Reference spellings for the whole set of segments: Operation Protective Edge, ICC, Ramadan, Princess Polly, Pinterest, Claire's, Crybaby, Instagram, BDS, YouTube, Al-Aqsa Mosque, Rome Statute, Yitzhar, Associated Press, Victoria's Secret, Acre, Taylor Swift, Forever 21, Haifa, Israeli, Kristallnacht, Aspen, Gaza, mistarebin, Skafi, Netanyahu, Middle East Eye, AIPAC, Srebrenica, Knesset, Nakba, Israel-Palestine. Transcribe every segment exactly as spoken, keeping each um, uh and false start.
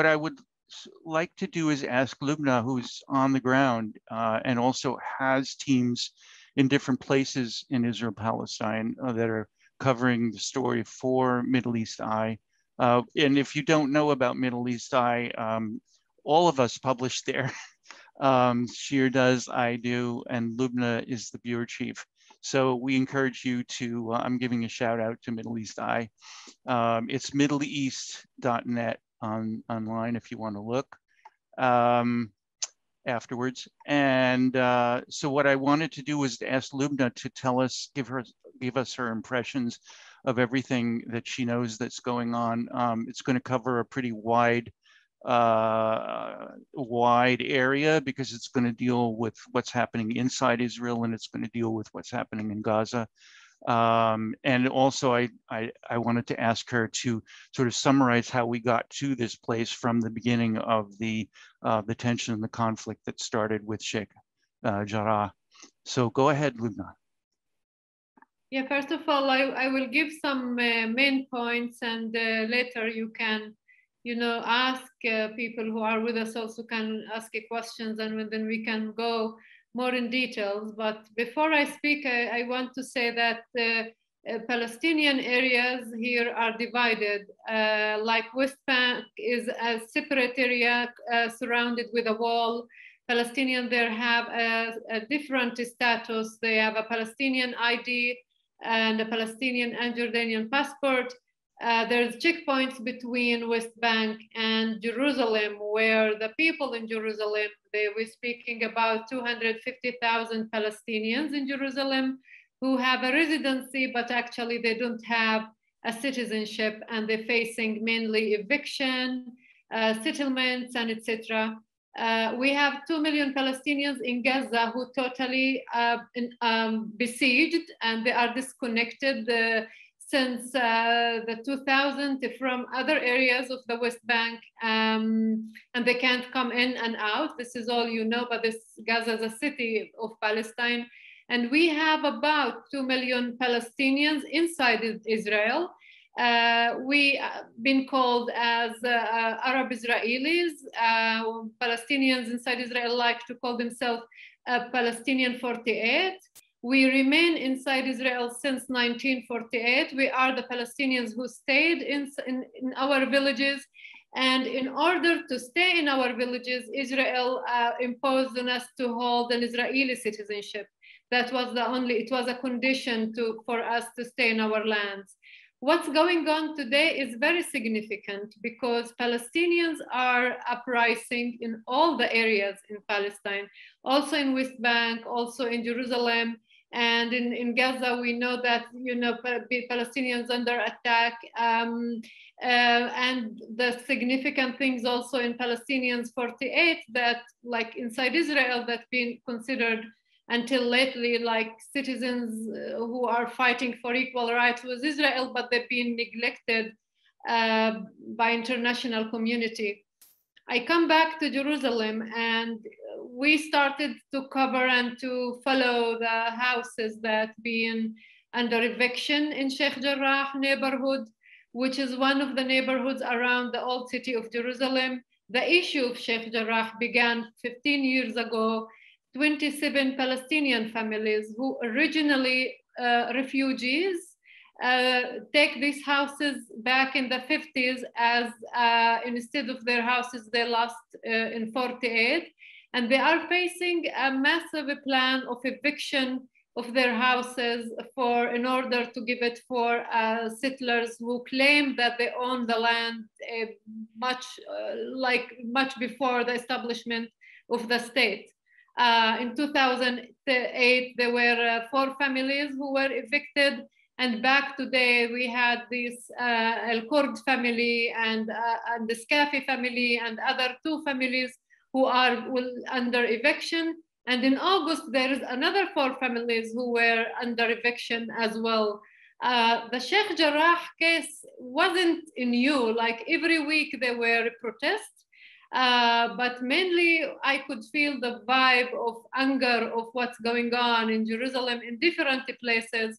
what I would like to do is ask Lubna, who's on the ground uh, and also has teams in different places in Israel, Palestine, uh, that are covering the story for Middle East Eye. Uh, and if you don't know about Middle East Eye, um, all of us publish there. um, Shir does, I do, and Lubna is the bureau chief. So we encourage you to, uh, I'm giving a shout out to Middle East Eye. Um, it's middle east dot net on, online if you want to look um, afterwards. And uh, so what I wanted to do was to ask Lubna to tell us, give her, give us her impressions of everything that she knows that's going on. Um, it's going to cover a pretty wide uh wide area because it's going to deal with what's happening inside Israel and it's going to deal with what's happening in Gaza. Um, and also I, I, I wanted to ask her to sort of summarize how we got to this place from the beginning of the, uh, the tension and the conflict that started with Sheikh uh, Jarrah. So go ahead, Lubna. Yeah, first of all, I, I will give some uh, main points and uh, later you can you know, ask uh, people who are with us also can ask questions and then we can go more in details. But before I speak, I, I want to say that uh, uh, Palestinian areas here are divided, uh, like West Bank is a separate area uh, surrounded with a wall. Palestinians there have a, a different status. They have a Palestinian I D and a Palestinian and Jordanian passport. Uh, there's checkpoints between West Bank and Jerusalem, where the people in Jerusalem, they were speaking about two hundred fifty thousand Palestinians in Jerusalem who have a residency, but actually they don't have a citizenship and they're facing mainly eviction, uh, settlements, and et cetera. Uh, we have two million Palestinians in Gaza who totally uh, in, um, besieged and they are disconnected. Uh, since uh, the two thousands from other areas of the West Bank, um, and they can't come in and out. This is all you know, but this Gaza is a city of Palestine. And we have about two million Palestinians inside Israel. Uh, we been called as uh, Arab Israelis. Uh, Palestinians inside Israel like to call themselves uh, Palestinian forty-eight. We remain inside Israel since nineteen forty-eight. We are the Palestinians who stayed in, in, in our villages. And in order to stay in our villages, Israel uh, imposed on us to hold an Israeli citizenship. That was the only, it was a condition to, for us to stay in our lands. What's going on today is very significant because Palestinians are uprising in all the areas in Palestine, also in West Bank, also in Jerusalem. And in, in Gaza, we know that, you know, Palestinians under attack um, uh, and the significant things also in Palestinians forty-eight that like inside Israel that's been considered until lately like citizens who are fighting for equal rights with Israel, but they've been neglected uh, by international community. I come back to Jerusalem and we started to cover and to follow the houses that been under eviction in Sheikh Jarrah neighborhood, which is one of the neighborhoods around the old city of Jerusalem. The issue of Sheikh Jarrah began fifteen years ago. twenty-seven Palestinian families who originally uh, refugees uh, take these houses back in the fifties as uh, instead of their houses they lost uh, in forty-eight. And they are facing a massive plan of eviction of their houses for in order to give it for uh, settlers who claim that they own the land uh, much uh, like much before the establishment of the state. Uh, in two thousand eight, there were uh, four families who were evicted. And back today, we had this uh, El Kurd family and, uh, and the Skafi family and other two families who are will, under eviction. And in August, there is another four families who were under eviction as well. Uh, the Sheikh Jarrah case wasn't new. Like every week, there were protests. Uh, but mainly I could feel the vibe of anger of what's going on in Jerusalem in different places.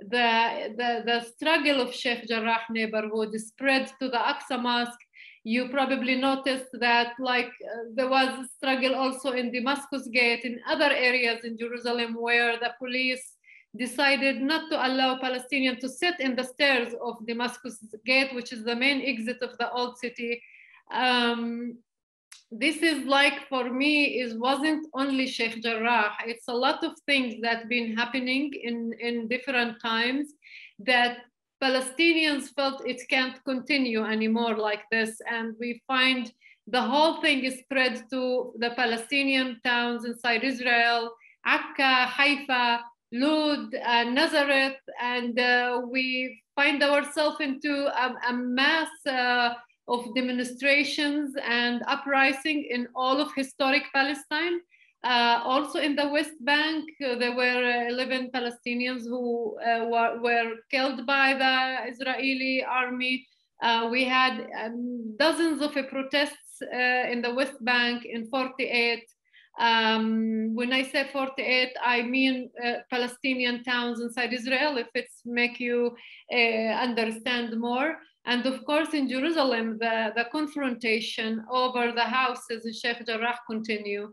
The, the, the struggle of Sheikh Jarrah neighborhood spread to the Al-Aqsa Mosque You probably noticed that, like, uh, there was a struggle also in Damascus Gate, in other areas in Jerusalem, where the police decided not to allow Palestinians to sit in the stairs of Damascus Gate, which is the main exit of the old city. Um, this is, like, for me, it wasn't only Sheikh Jarrah. It's a lot of things that been happening in, in different times that Palestinians felt it can't continue anymore like this. And we find the whole thing is spread to the Palestinian towns inside Israel, Acre, Haifa, Lod, uh, Nazareth, and uh, we find ourselves into a, a mass uh, of demonstrations and uprising in all of historic Palestine. Uh, also in the West Bank, uh, there were uh, eleven Palestinians who uh, were, were killed by the Israeli army. Uh, we had um, dozens of uh, protests uh, in the West Bank in forty-eight. Um, when I say forty-eight, I mean uh, Palestinian towns inside Israel, if it's make you uh, understand more. And of course, in Jerusalem, the, the confrontation over the houses in Sheikh Jarrah continue.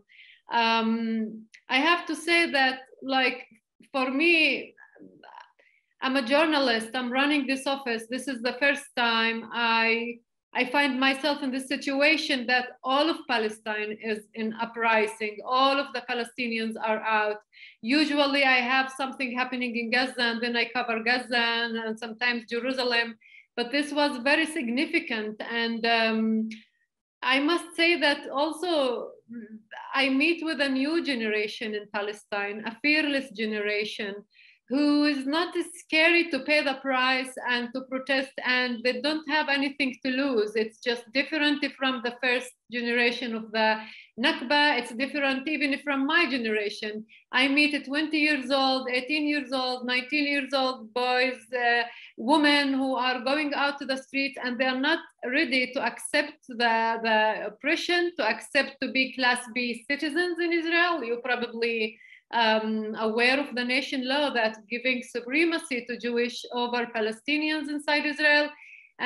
Um, I have to say that, like, for me, I'm a journalist, I'm running this office. This is the first time I, I find myself in this situation that all of Palestine is in uprising. All of the Palestinians are out. Usually I have something happening in Gaza and then I cover Gaza and, and sometimes Jerusalem, but this was very significant. And um, I must say that also, I meet with a new generation in Palestine, a fearless generation, who is not scary to pay the price and to protest, and they don't have anything to lose. It's just different from the first generation of the Nakba. It's different even from my generation. I meet a twenty years old, eighteen years old, nineteen years old boys, uh, women who are going out to the streets, and they are not ready to accept the, the oppression, to accept to be class B citizens in Israel. You probably Um, aware of the nation law that giving supremacy to Jewish over Palestinians inside Israel,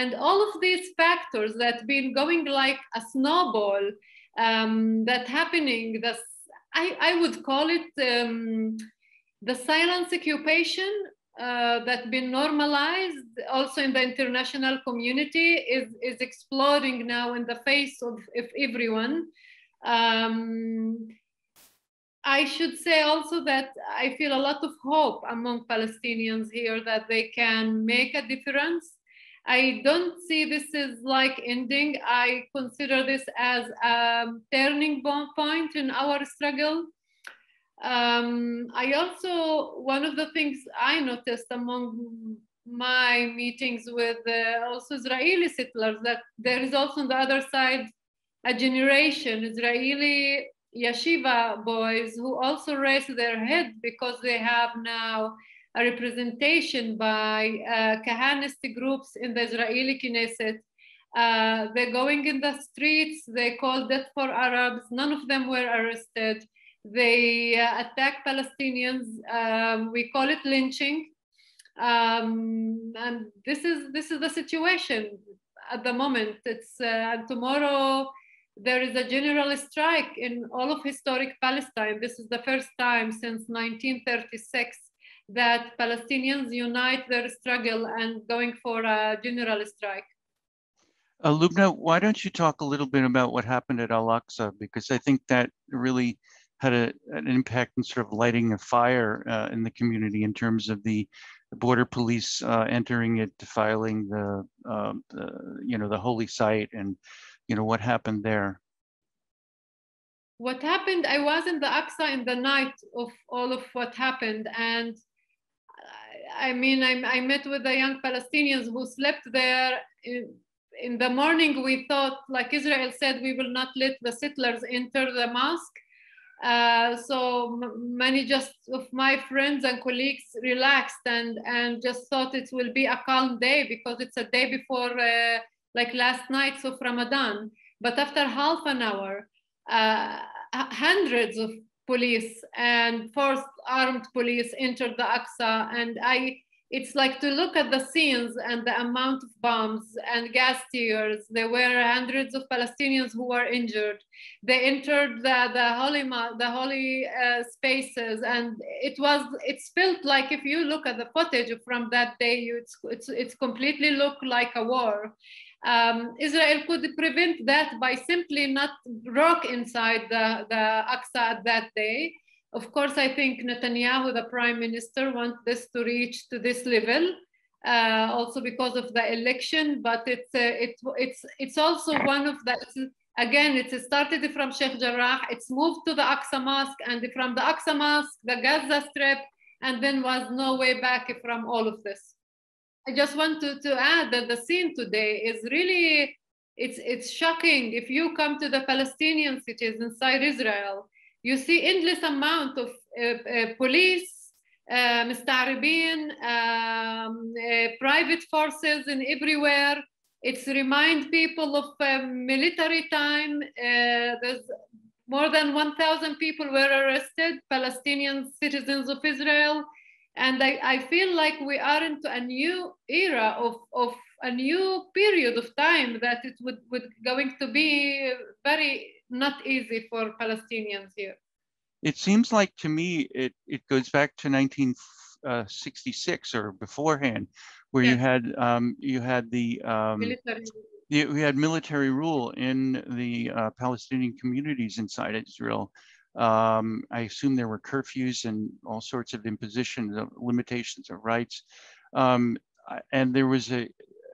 and all of these factors that been going like a snowball um, that happening. This I, I would call it um, the silent occupation uh, that been normalized also in the international community is is exploding now in the face of, of everyone. Um, I should say also that I feel a lot of hope among Palestinians here that they can make a difference. I don't see this as like ending. I consider this as a turning point in our struggle. Um, I also, one of the things I noticed among my meetings with uh, also Israeli settlers, that there is also on the other side a generation, Israeli yeshiva boys who also raise their head because they have now a representation by uh, Kahanist groups in the Israeli Knesset. Uh, they're going in the streets, they call death for Arabs, none of them were arrested. They uh, attack Palestinians, um, we call it lynching. Um, and this is, this is the situation at the moment. It's uh, tomorrow, there is a general strike in all of historic Palestine. This is the first time since nineteen thirty-six that Palestinians unite their struggle and going for a general strike. Uh, Lubna, why don't you talk a little bit about what happened at Al-Aqsa? Because I think that really had a, an impact in sort of lighting a fire uh, in the community in terms of the border police uh, entering it, defiling the, uh, the, you know, the holy site, and you know, what happened there? What happened, I was in the Aqsa in the night of all of what happened. And I, I mean, I, I met with the young Palestinians who slept there. In, in the morning, we thought, like Israel said, we will not let the settlers enter the mosque. Uh, so many just of my friends and colleagues relaxed and, and just thought it will be a calm day because it's a day before uh, like last night, so Ramadan. But after half an hour, uh, hundreds of police and forced armed police entered the Aqsa. And I, it's like to look at the scenes and the amount of bombs and gas tears. There were hundreds of Palestinians who were injured. They entered the, the holy, the holy uh, spaces, and it was, it's felt like, if you look at the footage from that day, you, it's, it's, it's completely looked like a war. Um, Israel could prevent that by simply not rock inside the, the Aqsa at that day. Of course, I think Netanyahu, the prime minister, wants this to reach to this level, uh, also because of the election. But it's uh, it, it's it's also one of the, again, it started from Sheikh Jarrah, it's moved to the Aqsa Mosque, and from the Aqsa Mosque, the Gaza Strip, and then was no way back from all of this. I just want to, to add that the scene today is really, it's, it's shocking. If you come to the Palestinian cities inside Israel, you see endless amount of uh, uh, police, uh, mistarebin, um, uh, private forces in everywhere. It's remind people of uh, military time. Uh, there's more than one thousand people were arrested, Palestinian citizens of Israel. And I, I feel like we are into a new era of, of a new period of time that it would, would going to be very not easy for Palestinians here. It seems like to me, it, it goes back to nineteen sixty-six or beforehand, where yes. you had um, you had the um, military. You, you had military rule in the uh, Palestinian communities inside Israel. Um, I assume there were curfews and all sorts of impositions of limitations of rights. Um, and there was a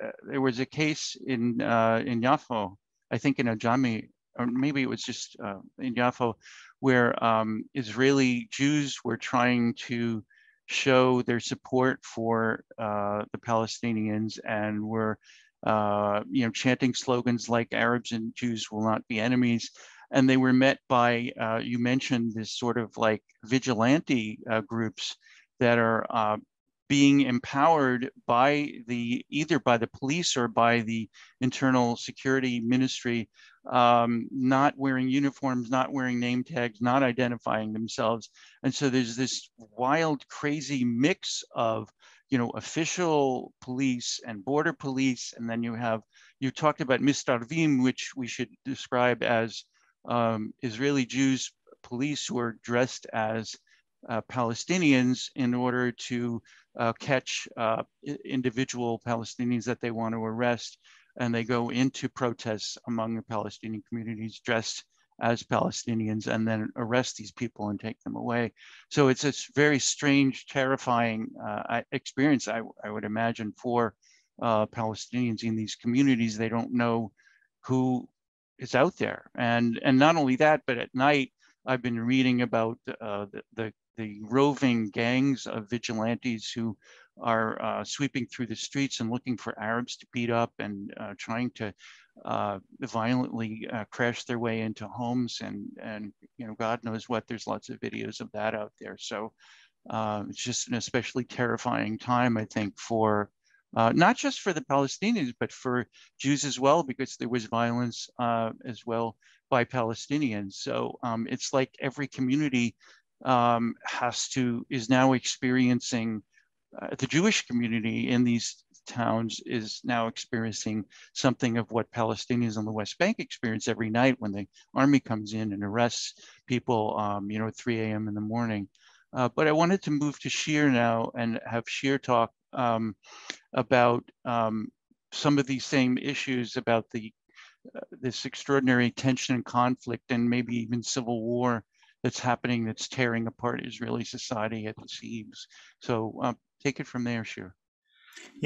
uh, there was a case in uh, in Yafo, I think in Ajami, or maybe it was just uh, in Yafo, where um, Israeli Jews were trying to show their support for uh, the Palestinians and were, uh, you know, chanting slogans like "Arabs and Jews will not be enemies," and they were met by, uh, you mentioned this sort of like vigilante uh, groups that are uh, being empowered by the, either by the police or by the internal security ministry, um, not wearing uniforms, not wearing name tags, not identifying themselves. And so there's this wild, crazy mix of, you know, official police and border police. And then you have, you talked about mistarebin, which we should describe as um, Israeli Jews police who are dressed as Uh, Palestinians in order to uh, catch uh, individual Palestinians that they want to arrest, and they go into protests among the Palestinian communities dressed as Palestinians and then arrest these people and take them away. So it's a very strange, terrifying uh, experience, I, I would imagine, for uh, Palestinians in these communities. They don't know who is out there, and and not only that, but at night I've been reading about uh, the, the the roving gangs of vigilantes who are uh, sweeping through the streets and looking for Arabs to beat up and uh, trying to uh, violently uh, crash their way into homes, and and you know, God knows what. There's lots of videos of that out there. So uh, it's just an especially terrifying time, I think, for uh, not just for the Palestinians but for Jews as well, because there was violence uh, as well by Palestinians. So um, it's like every community um, has to, is now experiencing, uh, the Jewish community in these towns is now experiencing something of what Palestinians on the West Bank experience every night when the army comes in and arrests people, um, you know, at three A M in the morning. Uh, but I wanted to move to Shir now and have Shir talk um, about um, some of these same issues about the Uh, this extraordinary tension and conflict, and maybe even civil war that's happening, that's tearing apart Israeli society at the seams. So um, take it from there, Shir.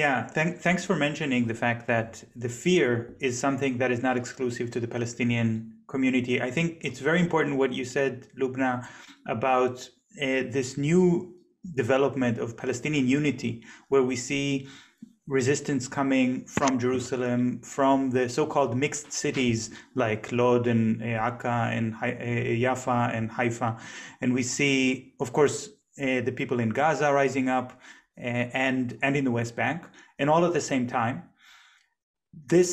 Yeah, th thanks for mentioning the fact that the fear is something that is not exclusive to the Palestinian community. I think it's very important what you said, Lubna, about uh, this new development of Palestinian unity, where we see resistance coming from Jerusalem, from the so-called mixed cities like Lod and Acre and Yafo and Haifa. And we see, of course, uh, the people in Gaza rising up uh, and, and in the West Bank, and all at the same time. This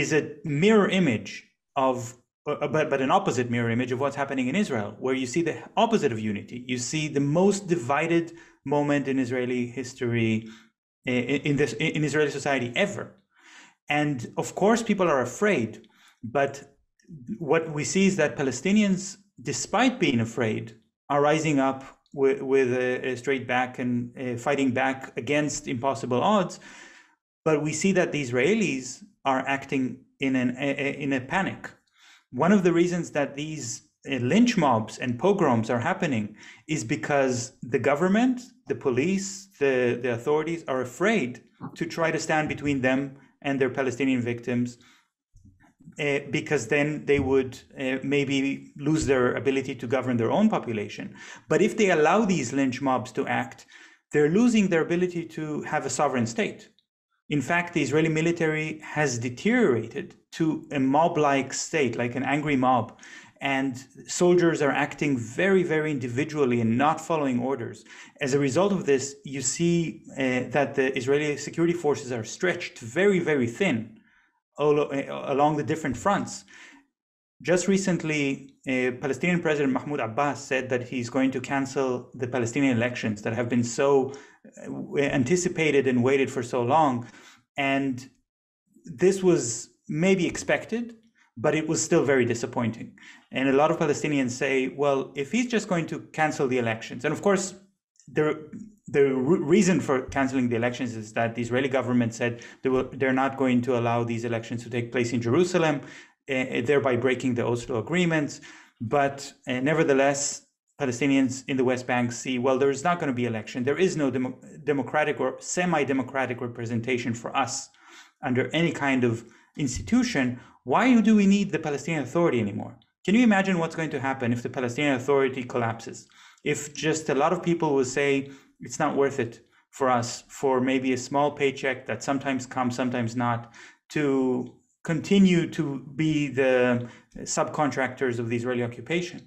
is a mirror image of but, but an opposite mirror image of what's happening in Israel, where you see the opposite of unity. You see the most divided moment in Israeli history, in, in, this, in Israeli society ever. And of course, people are afraid. But what we see is that Palestinians, despite being afraid, are rising up with, with a, a straight back and uh, fighting back against impossible odds. But we see that the Israelis are acting in, an, a, a, in a panic. One of the reasons that these uh, lynch mobs and pogroms are happening is because the government, the police, the, the authorities are afraid to try to stand between them and their Palestinian victims, uh, because then they would uh, maybe lose their ability to govern their own population. But if they allow these lynch mobs to act, they're losing their ability to have a sovereign state. In fact, the Israeli military has deteriorated to a mob-like state, like an angry mob, and soldiers are acting very, very individually and not following orders. As a result of this, you see uh, that the Israeli security forces are stretched very, very thin all, uh, along the different fronts. Just recently, uh, Palestinian President Mahmoud Abbas said that he's going to cancel the Palestinian elections that have been so anticipated and waited for so long. And this was maybe expected, but it was still very disappointing. And a lot of Palestinians say, well, if he's just going to cancel the elections, and of course, the, the re reason for canceling the elections is that the Israeli government said they will, they're not going to allow these elections to take place in Jerusalem, uh, thereby breaking the Oslo agreements. But uh, nevertheless, Palestinians in the West Bank see, well, there's not going to be election. There is no dem democratic or semi-democratic representation for us under any kind of institution. Why do we need the Palestinian Authority anymore? Can you imagine what's going to happen if the Palestinian Authority collapses? If just a lot of people will say, it's not worth it for us, for maybe a small paycheck that sometimes comes, sometimes not, to continue to be the subcontractors of the Israeli occupation.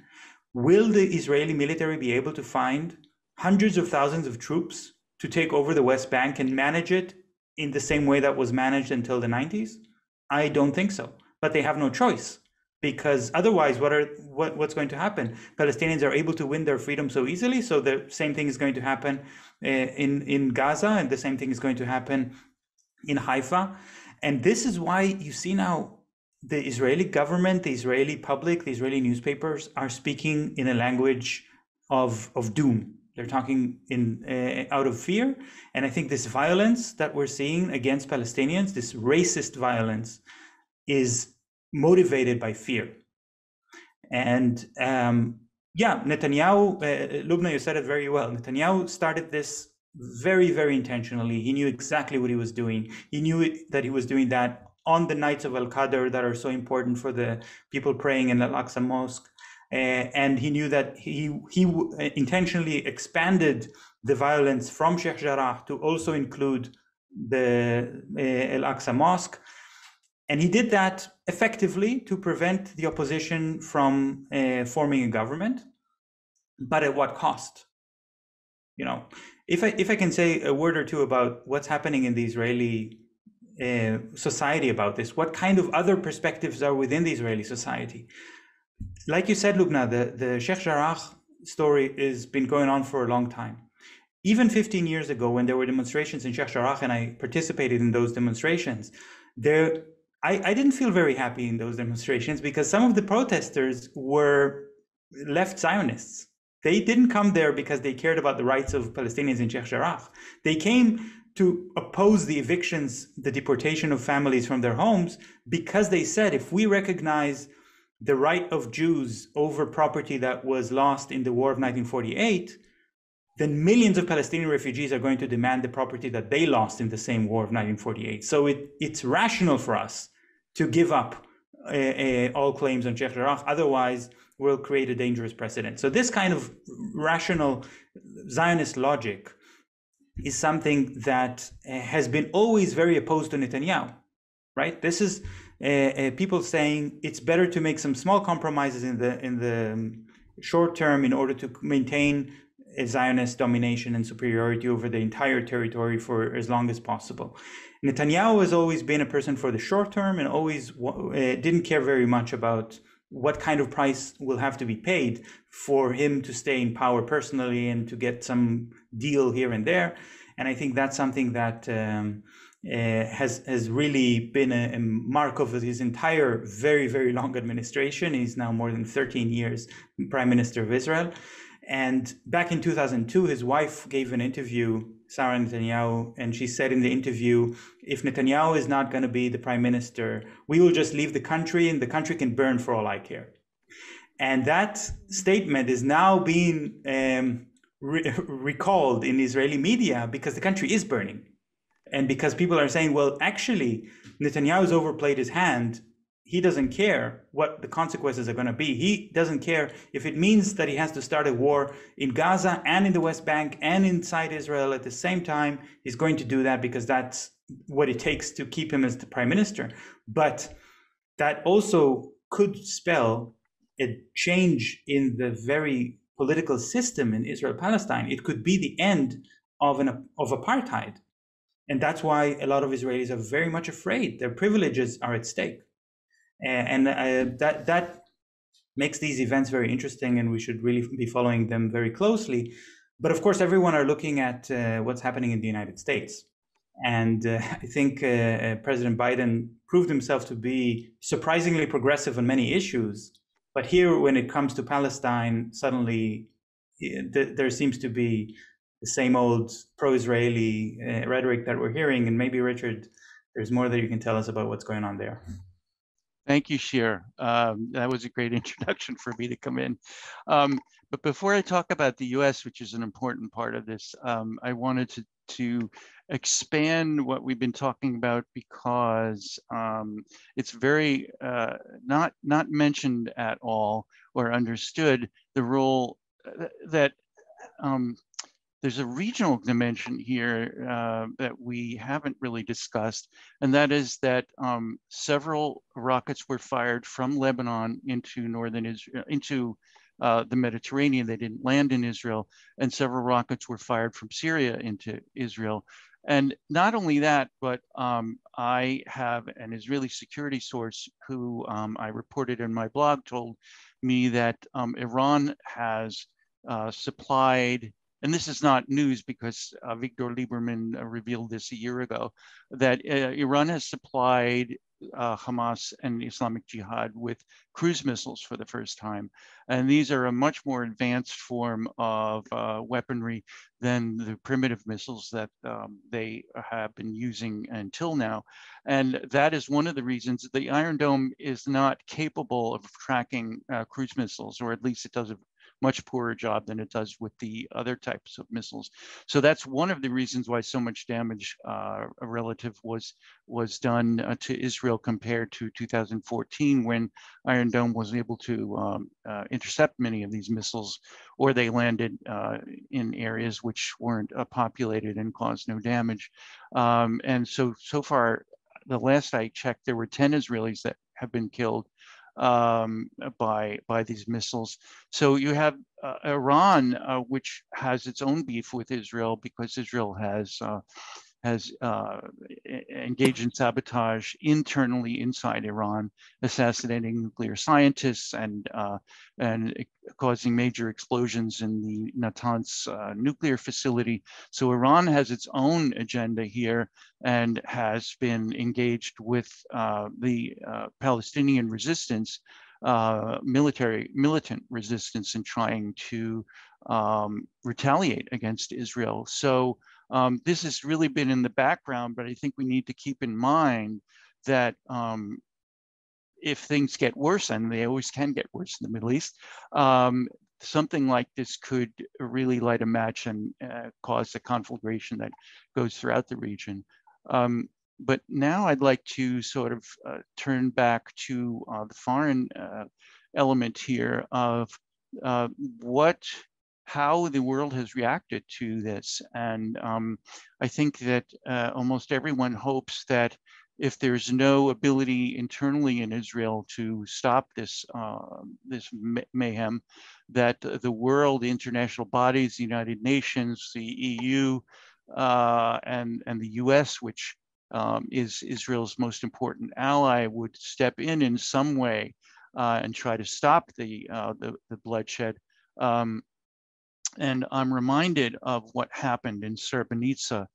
Will the Israeli military be able to find hundreds of thousands of troops to take over the West Bank and manage it in the same way that was managed until the nineties? I don't think so, but they have no choice, because otherwise what are what, what's going to happen? Palestinians are able to win their freedom so easily, so the same thing is going to happen uh, in, in Gaza, and the same thing is going to happen in Haifa. And this is why you see now the Israeli government, the Israeli public, the Israeli newspapers are speaking in a language of, of doom. They're talking in, uh, out of fear. And I think this violence that we're seeing against Palestinians, this racist violence, is motivated by fear. And um, yeah, Netanyahu, uh, Lubna, you said it very well. Netanyahu started this very, very intentionally. He knew exactly what he was doing. He knew it, that he was doing that on the nights of Al-Qadr that are so important for the people praying in Al-Aqsa Mosque. Uh, and he knew that he, he intentionally expanded the violence from Sheikh Jarrah to also include the uh, Al-Aqsa Mosque. And he did that effectively to prevent the opposition from uh, forming a government, but at what cost? You know, if I, if I can say a word or two about what's happening in the Israeli Uh, society about this. What kind of other perspectives are within the Israeli society? Like you said, Lubna, the, the Sheikh Jarrah story has been going on for a long time. Even fifteen years ago, when there were demonstrations in Sheikh Jarrah, and I participated in those demonstrations, there I, I didn't feel very happy in those demonstrations, because some of the protesters were left Zionists. They didn't come there because they cared about the rights of Palestinians in Sheikh Jarrah. They came to oppose the evictions, the deportation of families from their homes, because they said, if we recognize the right of Jews over property that was lost in the war of nineteen forty-eight, then millions of Palestinian refugees are going to demand the property that they lost in the same war of nineteen forty-eight. So it, it's rational for us to give up uh, uh, all claims on Sheikh Jarrah, otherwise we'll create a dangerous precedent. So this kind of rational Zionist logic is something that has been always very opposed to Netanyahu, right? This is uh, uh, people saying it's better to make some small compromises in the in the short term in order to maintain a Zionist domination and superiority over the entire territory for as long as possible. Netanyahu has always been a person for the short term and always uh, didn't care very much about what kind of price will have to be paid for him to stay in power personally and to get some deal here and there. And I think that's something that um, uh, has has really been a, a mark of his entire very, very long administration. He's now more than thirteen years Prime Minister of Israel. And back in two thousand two, his wife gave an interview, Sarah Netanyahu, and she said in the interview, if Netanyahu is not going to be the prime minister, we will just leave the country and the country can burn for all I care. And that statement is now being um, re- recalled in Israeli media because the country is burning. And because people are saying, well, actually, Netanyahu's overplayed his hand. He doesn't care what the consequences are going to be. He doesn't care if it means that he has to start a war in Gaza and in the West Bank and inside Israel at the same time. He's going to do that because that's what it takes to keep him as the prime minister. But that also could spell a change in the very political system in Israel-Palestine. It could be the end of an of apartheid. And that's why a lot of Israelis are very much afraid. Their privileges are at stake. And uh, that that makes these events very interesting, and we should really be following them very closely. But of course, everyone are looking at uh, what's happening in the United States. And uh, I think uh, President Biden proved himself to be surprisingly progressive on many issues. But here, when it comes to Palestine, suddenly th- there seems to be the same old pro-Israeli uh, rhetoric that we're hearing. And maybe, Richard, there's more that you can tell us about what's going on there. Thank you, Shir. Um, that was a great introduction for me to come in. Um, but before I talk about the U S, which is an important part of this, um, I wanted to, to expand what we've been talking about because um, it's very uh, not, not mentioned at all or understood the role that um, there's a regional dimension here uh, that we haven't really discussed, and that is that um, several rockets were fired from Lebanon into northern Israel, into uh, the Mediterranean. They didn't land in Israel, and several rockets were fired from Syria into Israel. And not only that, but um, I have an Israeli security source who um, I reported in my blog told me that um, Iran has uh, supplied. And this is not news because uh, Viktor Lieberman uh, revealed this a year ago, that uh, Iran has supplied uh, Hamas and Islamic Jihad with cruise missiles for the first time. And these are a much more advanced form of uh, weaponry than the primitive missiles that um, they have been using until now. And that is one of the reasons the Iron Dome is not capable of tracking uh, cruise missiles, or at least it doesn't. Much poorer job than it does with the other types of missiles. So that's one of the reasons why so much damage uh, relative was was done uh, to Israel compared to two thousand fourteen, when Iron Dome was able to um, uh, intercept many of these missiles, or they landed uh, in areas which weren't uh, populated and caused no damage. Um, and so, so far, the last I checked, there were ten Israelis that have been killed um by by these missiles. So you have uh, Iran, uh, which has its own beef with Israel because Israel has uh, has uh, engaged in sabotage internally inside Iran, assassinating nuclear scientists and uh, and causing major explosions in the Natanz uh, nuclear facility. So Iran has its own agenda here and has been engaged with uh, the uh, Palestinian resistance, uh, military militant resistance, in trying to um, retaliate against Israel. So Um, this has really been in the background, but I think we need to keep in mind that um, if things get worse, and they always can get worse in the Middle East, um, something like this could really light a match and uh, cause a conflagration that goes throughout the region. Um, but now I'd like to sort of uh, turn back to uh, the foreign uh, element here of uh, what how the world has reacted to this. And um, I think that uh, almost everyone hopes that if there's no ability internally in Israel to stop this, uh, this mayhem, that the world, the international bodies, the United Nations, the E U, uh, and, and the U S, which um, is Israel's most important ally, would step in in some way. uh, and try to stop the, uh, the, the bloodshed. Um, and I'm reminded of what happened in Srebrenica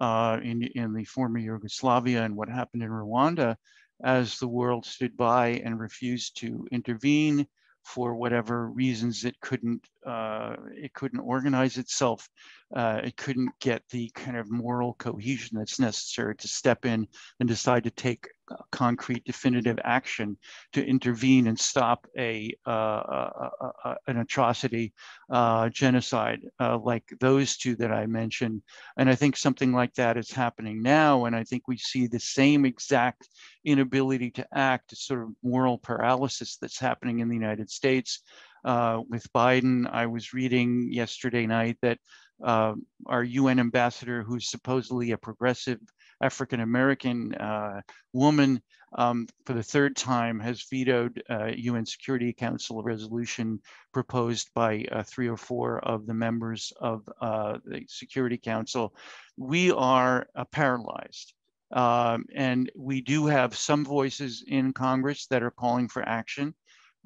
uh, in, in the former Yugoslavia and what happened in Rwanda as the world stood by and refused to intervene for whatever reasons. It couldn't, uh, it couldn't organize itself. Uh, it couldn't get the kind of moral cohesion that's necessary to step in and decide to take concrete, definitive action to intervene and stop a, uh, a, a an atrocity, uh, genocide uh, like those two that I mentioned. And I think something like that is happening now. And I think we see the same exact inability to act, a sort of moral paralysis that's happening in the United States uh, with Biden. I was reading yesterday night that uh, our U N ambassador, who's supposedly a progressive African-American uh, woman, um, for the third time has vetoed uh, U N Security Council resolution proposed by uh, three or four of the members of uh, the Security Council. We are uh, paralyzed. Um, and we do have some voices in Congress that are calling for action.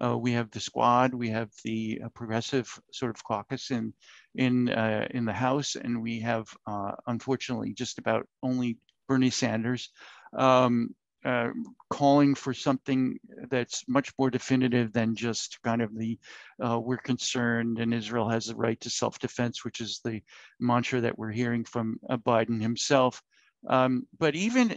Uh, we have the Squad, we have the uh, progressive sort of caucus in in uh, in the House, and we have, uh, unfortunately, just about only Bernie Sanders, um, uh, calling for something that's much more definitive than just kind of the uh, we're concerned and Israel has the right to self-defense, which is the mantra that we're hearing from uh, Biden himself. Um, but even,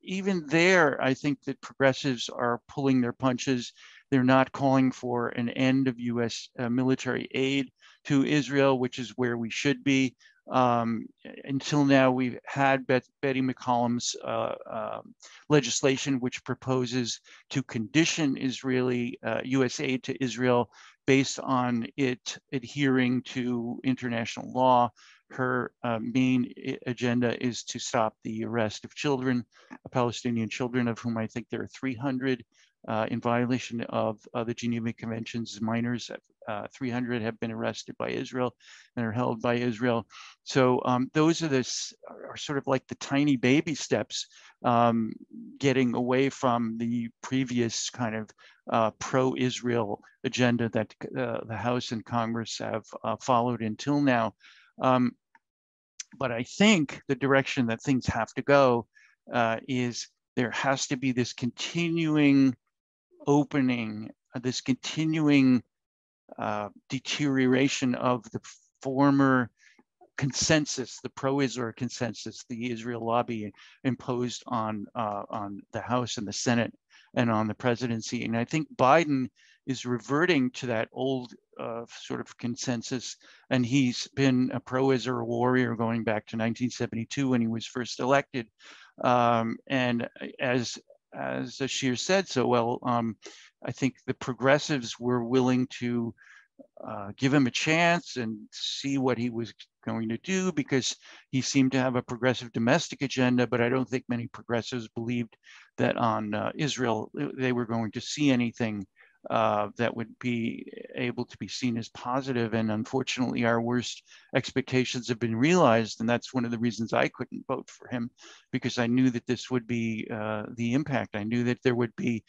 even there, I think that progressives are pulling their punches. They're not calling for an end of U S uh, military aid to Israel, which is where we should be. Um, until now, we've had Bet Betty McCollum's uh, uh, legislation, which proposes to condition Israeli uh, U S aid to Israel based on it adhering to international law. Her uh, main agenda is to stop the arrest of children, Palestinian children, of whom I think there are three hundred uh, in violation of uh, the Geneva Conventions. Minors, uh, three hundred have been arrested by Israel and are held by Israel. So um, those are, this, are sort of like the tiny baby steps, um, getting away from the previous kind of uh, pro-Israel agenda that uh, the House and Congress have uh, followed until now. Um, But I think the direction that things have to go uh, is there has to be this continuing opening, this continuing uh, deterioration of the former consensus, the pro-Israel consensus, the Israel lobby imposed on, uh, on the House and the Senate and on the presidency. And I think Biden is reverting to that old uh, sort of consensus. And he's been a pro-Israel warrior going back to nineteen seventy-two when he was first elected. Um, and as as Shir said so well, um, I think the progressives were willing to uh, give him a chance and see what he was going to do, because he seemed to have a progressive domestic agenda, but I don't think many progressives believed that on uh, Israel they were going to see anything uh, that would be able to be seen as positive. And unfortunately, our worst expectations have been realized. And that's one of the reasons I couldn't vote for him, because I knew that this would be uh, the impact. I knew that there would be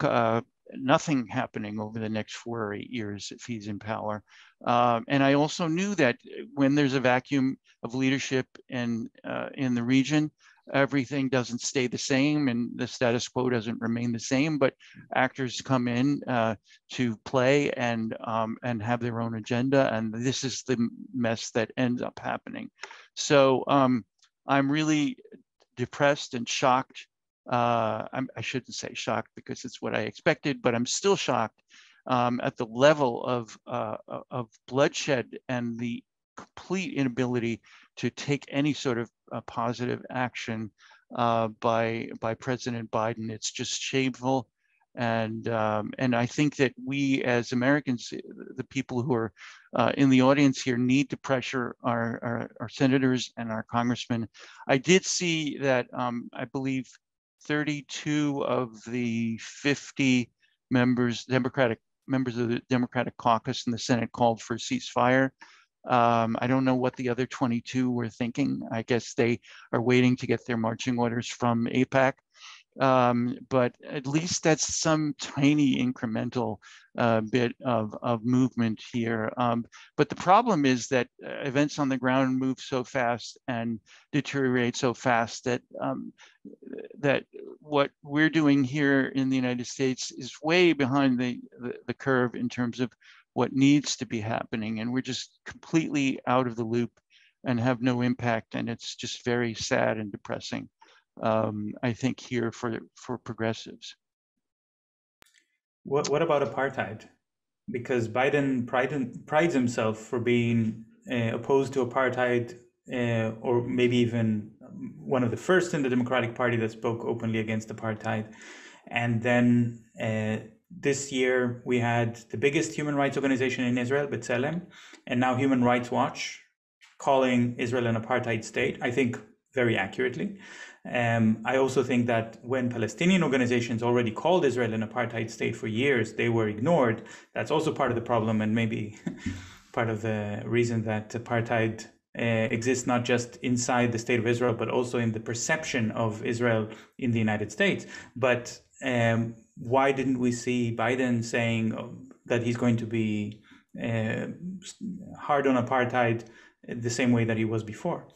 uh, nothing happening over the next four or eight years if he's in power. Um, and I also knew that when there's a vacuum of leadership in, uh, in the region, everything doesn't stay the same and the status quo doesn't remain the same, but actors come in uh, to play and, um, and have their own agenda. And this is the mess that ends up happening. So um, I'm really depressed and shocked. Uh, I'm, I shouldn't say shocked, because it's what I expected, but I'm still shocked um, at the level of, uh, of bloodshed and the complete inability to take any sort of uh, positive action uh, by, by President Biden. It's just shameful. And, um, and I think that we as Americans, the people who are uh, in the audience here, need to pressure our, our, our senators and our congressmen. I did see that um, I believe thirty-two of the fifty members, Democratic members of the Democratic caucus in the Senate, called for a ceasefire. Um, I don't know what the other twenty-two were thinking. I guess they are waiting to get their marching orders from AIPAC Um, but at least that's some tiny incremental uh, bit of, of movement here. Um, but the problem is that uh, events on the ground move so fast and deteriorate so fast that um, that what we're doing here in the United States is way behind the, the, the curve in terms of what needs to be happening. And we're just completely out of the loop and have no impact. And it's just very sad and depressing. Um, I think here for for progressives. What what about apartheid? Because Biden pride, prides himself for being uh, opposed to apartheid, uh, or maybe even one of the first in the Democratic Party that spoke openly against apartheid. And then uh, this year we had the biggest human rights organization in Israel, B'Tselem, and now Human Rights Watch calling Israel an apartheid state. I think very accurately. Um, I also think that when Palestinian organizations already called Israel an apartheid state for years, they were ignored. That's also part of the problem, and maybe part of the reason that apartheid uh, exists not just inside the state of Israel, but also in the perception of Israel in the United States. But um, why didn't we see Biden saying that he's going to be uh, hard on apartheid the same way that he was before?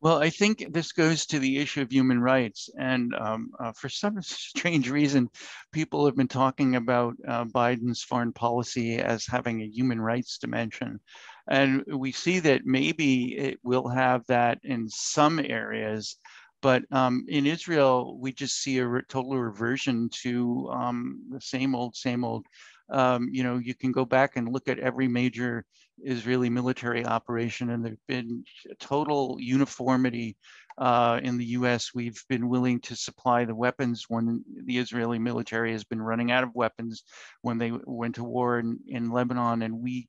Well, I think this goes to the issue of human rights. And um, uh, for some strange reason, people have been talking about uh, Biden's foreign policy as having a human rights dimension. And we see that maybe it will have that in some areas. But um, in Israel, we just see a re total reversion to um, the same old, same old. Um, you know, you can go back and look at every major Israeli military operation, and there's been total uniformity. Uh, in the U S, we've been willing to supply the weapons when the Israeli military has been running out of weapons when they went to war in, in Lebanon, and we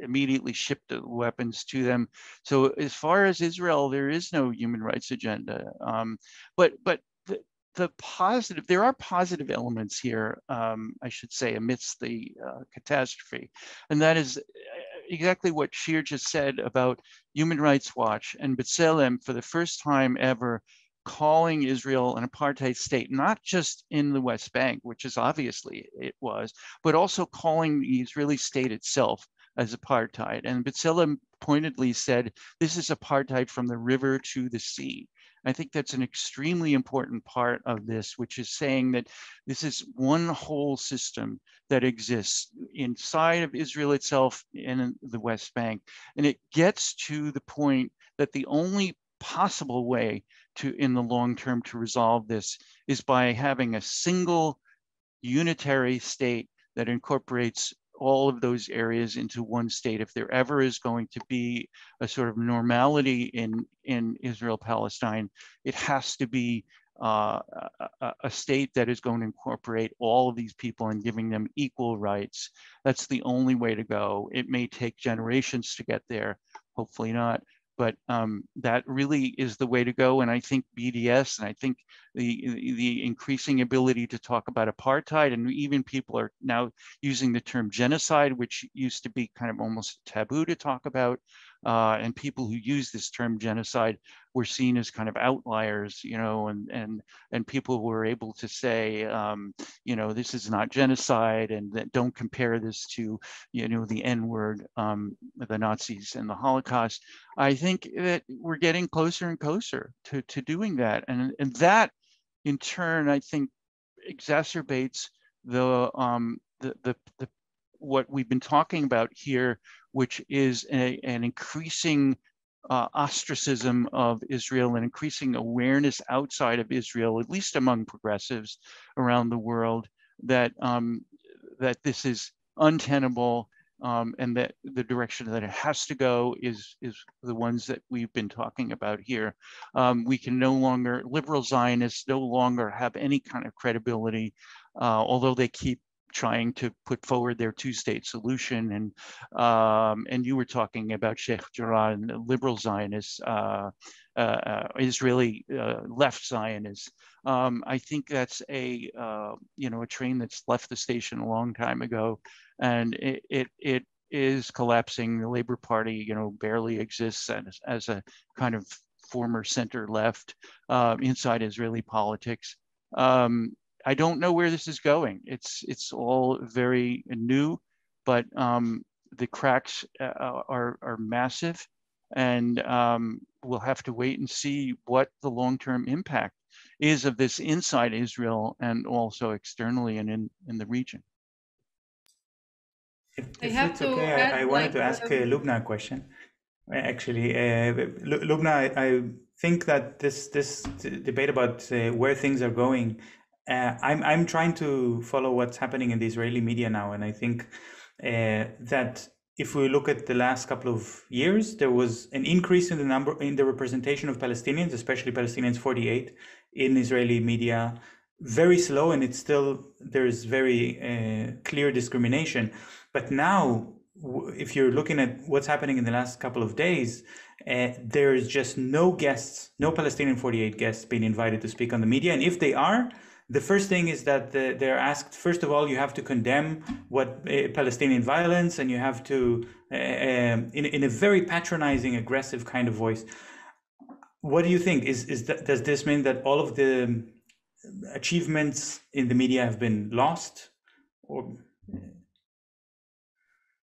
immediately shipped the weapons to them. So as far as Israel, there is no human rights agenda. Um, but but the, The positive, there are positive elements here, um, I should say, amidst the uh, catastrophe. And that is exactly what Shir just said about Human Rights Watch and B'Tselem for the first time ever calling Israel an apartheid state, not just in the West Bank, which is obviously it was, but also calling the Israeli state itself as apartheid. And B'Tselem pointedly said, this is apartheid from the river to the sea. I think that's an extremely important part of this, which is saying that this is one whole system that exists inside of Israel itself and in the West Bank. And it gets to the point that the only possible way to, in the long term, to resolve this is by having a single unitary state that incorporates all of those areas into one state. If there ever is going to be a sort of normality in, in Israel-Palestine, it has to be uh, a, a state that is going to incorporate all of these people and giving them equal rights. That's the only way to go. It may take generations to get there, hopefully not, but um, that really is the way to go. And I think B D S, and I think the, the increasing ability to talk about apartheid, and even people are now using the term genocide, which used to be kind of almost taboo to talk about. Uh, and people who use this term genocide were seen as kind of outliers, you know, and and and people were able to say, um, you know, this is not genocide, and that don't compare this to, you know, the N-word, um, the Nazis and the Holocaust. I think that we're getting closer and closer to to doing that, and and that, in turn, I think, exacerbates the um, the the, the what we've been talking about here, which is a, an increasing uh, ostracism of Israel and increasing awareness outside of Israel, at least among progressives around the world, that um, that this is untenable, um, and that the direction that it has to go is, is the ones that we've been talking about here. Um, we can no longer, liberal Zionists no longer have any kind of credibility, uh, although they keep trying to put forward their two-state solution, and um, and you were talking about Sheikh Jarrah and liberal Zionists, uh, uh, Israeli uh, left Zionists. Um, I think that's a uh, you know a train that's left the station a long time ago, and it it, it is collapsing. The Labor Party you know barely exists as, as a kind of former center left uh, inside Israeli politics. um, I don't know where this is going. It's it's all very new, but um, the cracks uh, are are massive, and um, we'll have to wait and see what the long-term impact is of this inside Israel and also externally and in in the region. If, if it's okay, I, I wanted like to ask uh, Lubna a question. Actually, uh, Lubna, I, I think that this this debate about uh, where things are going, uh, I'm I'm trying to follow what's happening in the Israeli media now, and I think uh, that if we look at the last couple of years, there was an increase in the number in the representation of Palestinians, especially Palestinians forty-eight, in Israeli media. Very slow, and it's still there's very uh, clear discrimination. But now, if you're looking at what's happening in the last couple of days, uh, there's just no guests, no Palestinian forty-eight guests being invited to speak on the media. And if they are, the first thing is that the, they're asked, first of all, you have to condemn what uh, Palestinian violence, and you have to, uh, um, in, in a very patronizing, aggressive kind of voice. What do you think? Is, is th- does this mean that all of the achievements in the media have been lost? Or...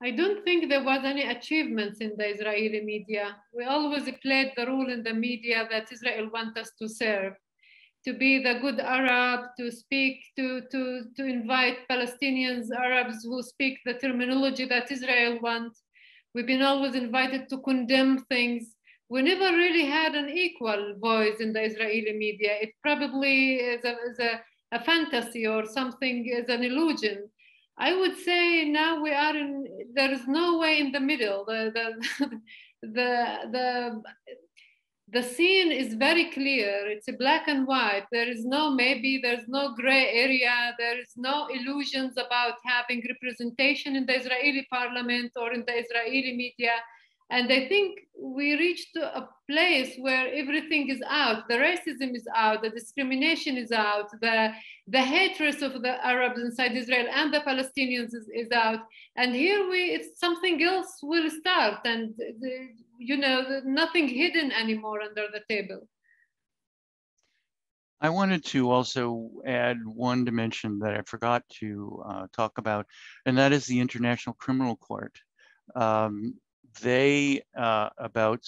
I don't think there was any achievements in the Israeli media. We always played the role in the media that Israel wants us to serve, to be the good Arab, to speak, to, to, to invite Palestinians, Arabs who speak the terminology that Israel wants. We've been always invited to condemn things. We never really had an equal voice in the Israeli media. It probably is a, is a, a fantasy or something, is an illusion. I would say now we are in, there is no way in the middle. The, the, the, the, the scene is very clear. It's a black and white. There is no maybe, there's no gray area. There is no illusions about having representation in the Israeli parliament or in the Israeli media. And I think we reached a place where everything is out. The racism is out, the discrimination is out, the, the hatred of the Arabs inside Israel and the Palestinians is, is out. And here we, it's something else will start, and the, you know, nothing hidden anymore under the table. I wanted to also add one dimension that I forgot to uh, talk about, and that is the International Criminal Court. Um, They, uh, about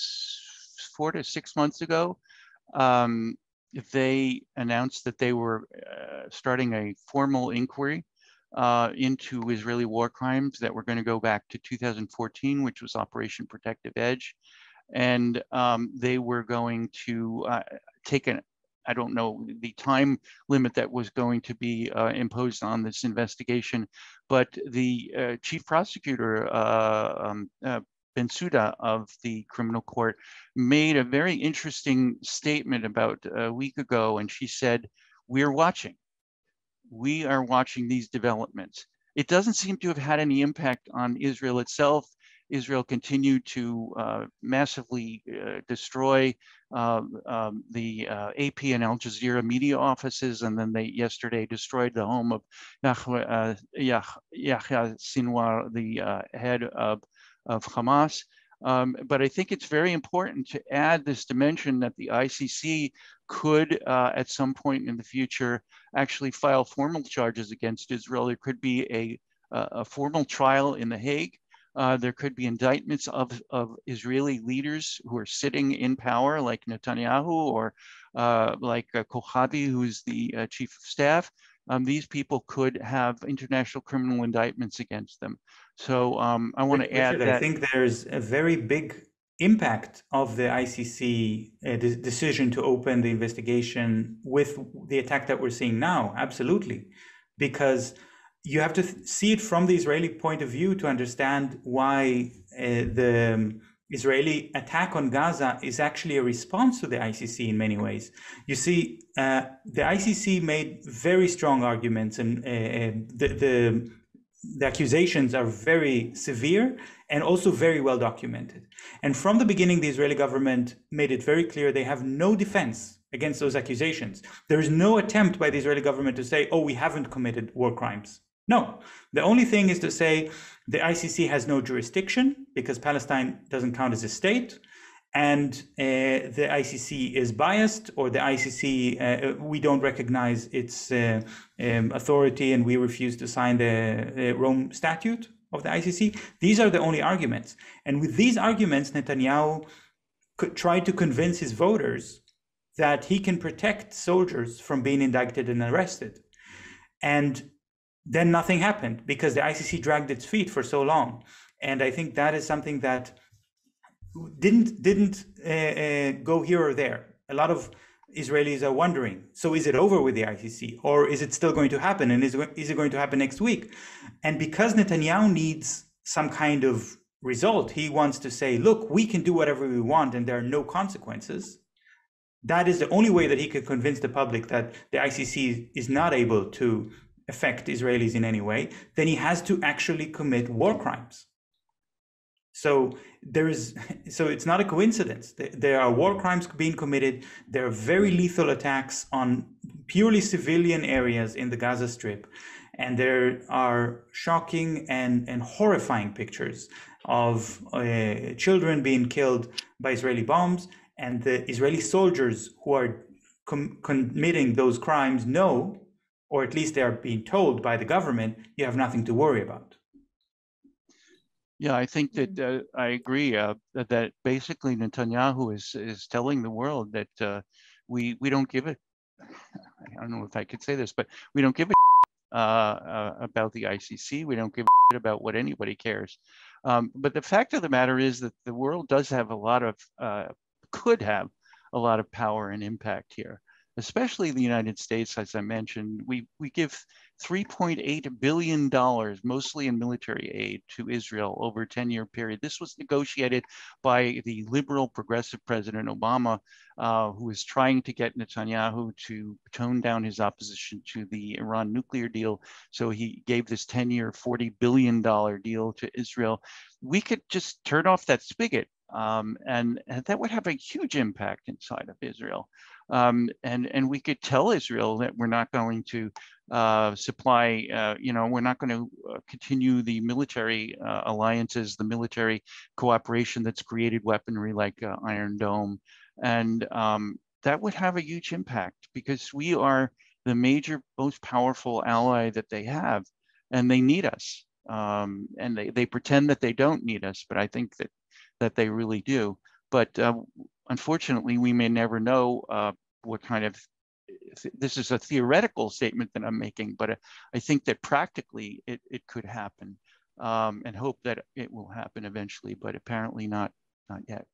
four to six months ago, um, they announced that they were uh, starting a formal inquiry uh, into Israeli war crimes that were going to go back to two thousand fourteen, which was Operation Protective Edge. And um, they were going to uh, take an, I don't know the time limit that was going to be uh, imposed on this investigation, but the uh, chief prosecutor, uh, um, uh, Bensouda of the criminal court, made a very interesting statement about a week ago, and she said, we're watching. We are watching these developments. It doesn't seem to have had any impact on Israel itself. Israel continued to uh, massively uh, destroy uh, um, the uh, A P and Al Jazeera media offices, and then they yesterday destroyed the home of Yahya Sinwar, the uh, head of of Hamas. Um, but I think it's very important to add this dimension that the I C C could uh, at some point in the future actually file formal charges against Israel. There could be a, a formal trial in The Hague. Uh, there could be indictments of, of Israeli leaders who are sitting in power, like Netanyahu or uh, like uh, Kohavi, who's the uh, chief of staff. Um, these people could have international criminal indictments against them. So um, I want to add that I think there's a very big impact of the I C C uh, de- decision to open the investigation with the attack that we're seeing now. Absolutely, because you have to th- see it from the Israeli point of view to understand why uh, the um, Israeli attack on Gaza is actually a response to the I C C in many ways. You see, uh, the I C C made very strong arguments, and uh, the, the the accusations are very severe and also very well documented. And from the beginning, the Israeli government made it very clear they have no defense against those accusations. There is no attempt by the Israeli government to say, oh, we haven't committed war crimes. No, the only thing is to say the I C C has no jurisdiction because Palestine doesn't count as a state, and uh, the I C C is biased, or the I C C, uh, we don't recognize its uh, um, authority, and we refuse to sign the uh, Rome Statute of the I C C. These are the only arguments. And with these arguments, Netanyahu could try to convince his voters that he can protect soldiers from being indicted and arrested. And then nothing happened because the I C C dragged its feet for so long. And I think that is something that didn't didn't uh, uh, go here or there. A lot of Israelis are wondering, so is it over with the I C C, or is it still going to happen? And is, is it going to happen next week? And because Netanyahu needs some kind of result, he wants to say, look, we can do whatever we want and there are no consequences. That is the only way that he could convince the public that the I C C is not able to affect Israelis in any way. Then he has to actually commit war crimes. So there is, so it's not a coincidence. There are war crimes being committed. There are very lethal attacks on purely civilian areas in the Gaza Strip. And there are shocking and, and horrifying pictures of uh, children being killed by Israeli bombs. And the Israeli soldiers who are com committing those crimes know, or at least they are being told by the government, you have nothing to worry about. Yeah, I think that uh, I agree uh, that basically Netanyahu is, is telling the world that uh, we, we don't give a, I don't know if I could say this, but we don't give a uh, uh, about the I C C. We don't give a about what anybody cares. Um, but the fact of the matter is that the world does have a lot of uh, could have a lot of power and impact here, especially the United States. As I mentioned, we, we give three point eight billion dollars, mostly in military aid, to Israel over a ten year period. This was negotiated by the liberal progressive President Obama, uh, who is trying to get Netanyahu to tone down his opposition to the Iran nuclear deal. So he gave this ten year, forty billion dollar deal to Israel. We could just turn off that spigot. Um, and, and that would have a huge impact inside of Israel. Um, and, and we could tell Israel that we're not going to uh, supply, uh, you know, we're not going to continue the military uh, alliances, the military cooperation that's created weaponry like uh, Iron Dome. And um, that would have a huge impact because we are the major, most powerful ally that they have, and they need us. Um, and they, they pretend that they don't need us, but I think that that they really do. But uh, unfortunately, we may never know uh, what kind of, th this is a theoretical statement that I'm making, but uh, I think that practically it, it could happen, um, and hope that it will happen eventually, but apparently not, not yet.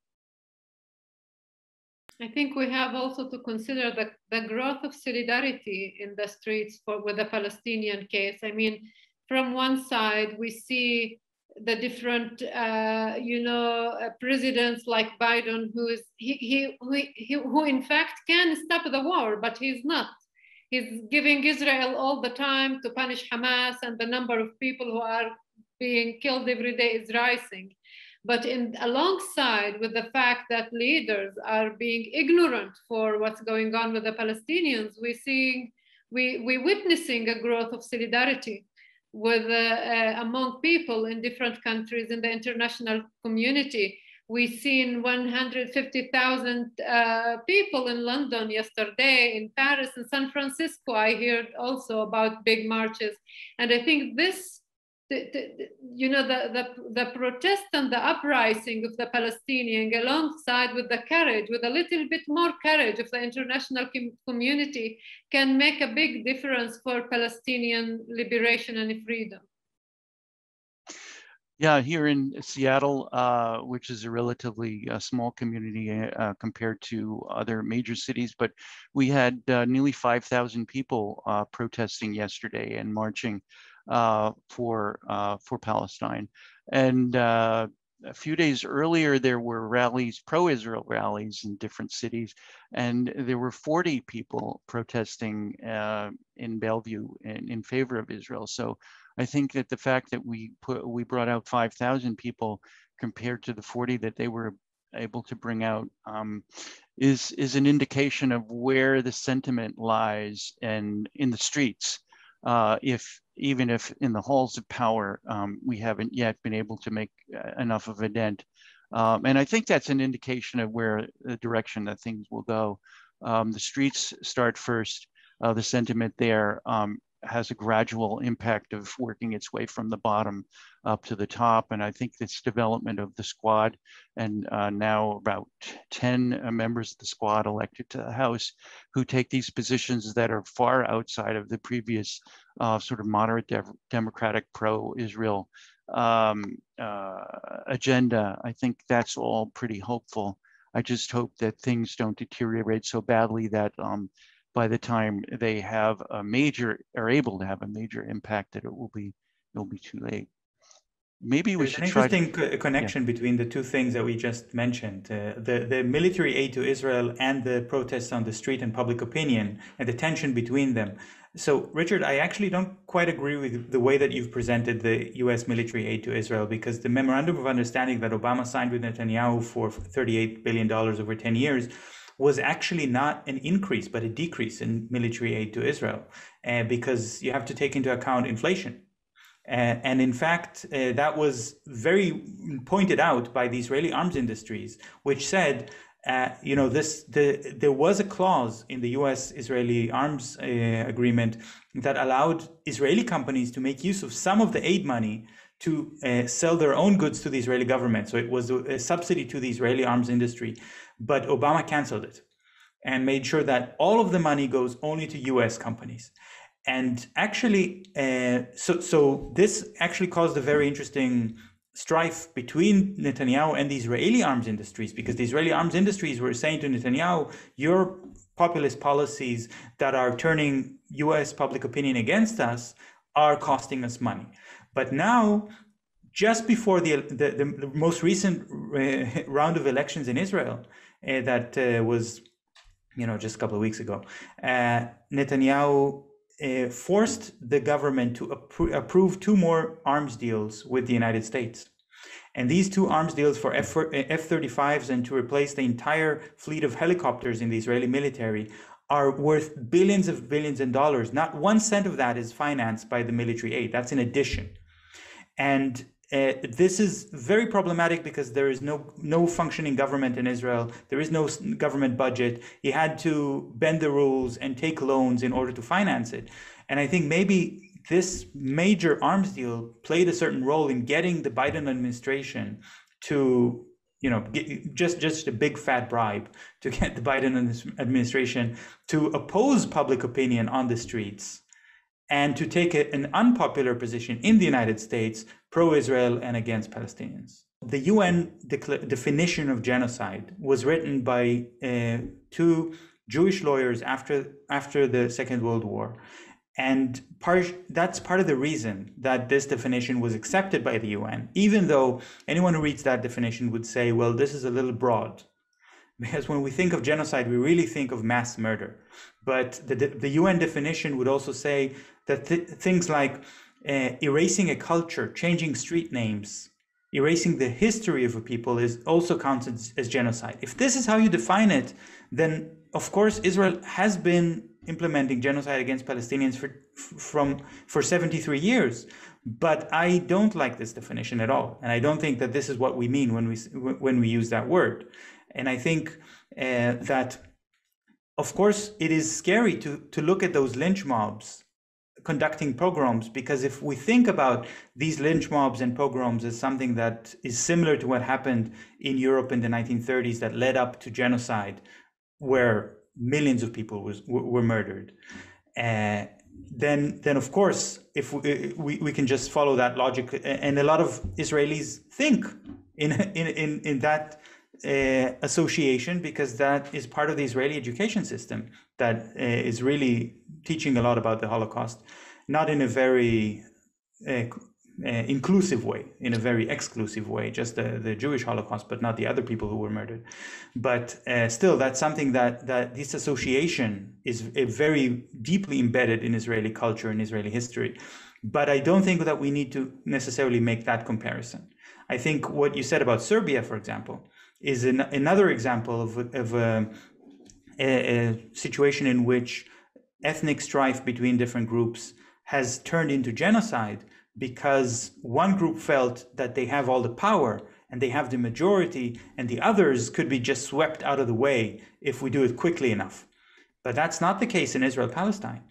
I think we have also to consider the, the growth of solidarity in the streets for, with the Palestinian case. I mean, from one side, we see the different, uh, you know, uh, presidents like Biden, who is he, he, he, he, who in fact can stop the war, but he's not. He's giving Israel all the time to punish Hamas, and the number of people who are being killed every day is rising. But in alongside with the fact that leaders are being ignorant for what's going on with the Palestinians, we seeing we we witnessing a growth of solidarity with uh, uh, among people in different countries in the international community. We've seen one hundred fifty thousand uh, people in London yesterday, in Paris, in San Francisco. I heard also about big marches. And I think this, the, the, you know, the, the, the protest and the uprising of the Palestinians alongside with the courage, with a little bit more courage of the international community, can make a big difference for Palestinian liberation and freedom. Yeah, here in Seattle, uh, which is a relatively uh, small community uh, compared to other major cities, but we had uh, nearly five thousand people uh, protesting yesterday and marching uh, for uh, for Palestine. And uh, a few days earlier, there were rallies, pro-Israel rallies in different cities, and there were forty people protesting uh, in Bellevue in, in favor of Israel. So I think that the fact that we put, we brought out five thousand people compared to the forty that they were able to bring out um, is, is an indication of where the sentiment lies and in the streets. Uh, if even if in the halls of power, um, we haven't yet been able to make enough of a dent Um, and I think that's an indication of where the direction that things will go. Um, the streets start first. Uh, the sentiment there um, has a gradual impact of working its way from the bottom up to the top. And I think this development of the squad and uh, now about ten members of the squad elected to the House who take these positions that are far outside of the previous uh, sort of moderate de democratic pro-Israel um, uh, agenda. I think that's all pretty hopeful. I just hope that things don't deteriorate so badly that um, by the time they have a major, are able to have a major impact, that it will be, it'll be too late. Maybe we There's should an try interesting to, co connection yeah. between the two things that we just mentioned: uh, the the military aid to Israel and the protests on the street and public opinion, and the tension between them. So, Richard, I actually don't quite agree with the way that you've presented the U S military aid to Israel, because the memorandum of understanding that Obama signed with Netanyahu for thirty-eight billion dollars over ten years was actually not an increase, but a decrease in military aid to Israel, uh, because you have to take into account inflation. Uh, and in fact, uh, that was very pointed out by the Israeli arms industries, which said, Uh, you know, this the, there was a clause in the U S Israeli arms uh, agreement that allowed Israeli companies to make use of some of the aid money to uh, sell their own goods to the Israeli government. So it was a, a subsidy to the Israeli arms industry. But Obama canceled it and made sure that all of the money goes only to U S companies. And actually, uh, so, so this actually caused a very interesting strife between Netanyahu and the Israeli arms industries, because the Israeli arms industries were saying to Netanyahu, your populist policies that are turning U S public opinion against us are costing us money. But now, just before the, the, the, the most recent uh, round of elections in Israel, uh, that uh, was, you know, just a couple of weeks ago, uh, Netanyahu Uh, forced the government to appro approve two more arms deals with the United States. And these two arms deals for F thirty-fives and to replace the entire fleet of helicopters in the Israeli military are worth billions of billions of dollars. Not one cent of that is financed by the military aid. That's in addition. And Uh, this is very problematic because there is no no functioning government in Israel. There is no government budget. He had to bend the rules and take loans in order to finance it. And I think maybe this major arms deal played a certain role in getting the Biden administration to, you know, get, just just a big fat bribe to get the Biden administration to oppose public opinion on the streets and to take a, an unpopular position in the United States, pro-Israel and against Palestinians. The U N definition of genocide was written by uh, two Jewish lawyers after, after the Second World War. And part, that's part of the reason that this definition was accepted by the U N, even though anyone who reads that definition would say, well, this is a little broad. Because when we think of genocide, we really think of mass murder. But the, the U N definition would also say that th things like uh, erasing a culture, changing street names, erasing the history of a people is also counts as, as genocide. If this is how you define it, then of course Israel has been implementing genocide against Palestinians for, from, for seventy-three years. But I don't like this definition at all. And I don't think that this is what we mean when we, when we use that word. And I think uh, that, of course, it is scary to, to look at those lynch mobs conducting pogroms, because if we think about these lynch mobs and pogroms as something that is similar to what happened in Europe in the nineteen thirties that led up to genocide, where millions of people was, were murdered, uh, then, then of course, if we, we, we can just follow that logic. And a lot of Israelis think in, in, in, in that Uh, association, because that is part of the Israeli education system that uh, is really teaching a lot about the Holocaust, not in a very uh, uh, inclusive way, in a very exclusive way, just the, the Jewish Holocaust, but not the other people who were murdered. But uh, still, that's something that, that this association is a very deeply embedded in Israeli culture and Israeli history. But I don't think that we need to necessarily make that comparison. I think what you said about Serbia, for example, is an, another example of, of a, a, a situation in which ethnic strife between different groups has turned into genocide because one group felt that they have all the power and they have the majority, and the others could be just swept out of the way if we do it quickly enough. But that's not the case in Israel-Palestine.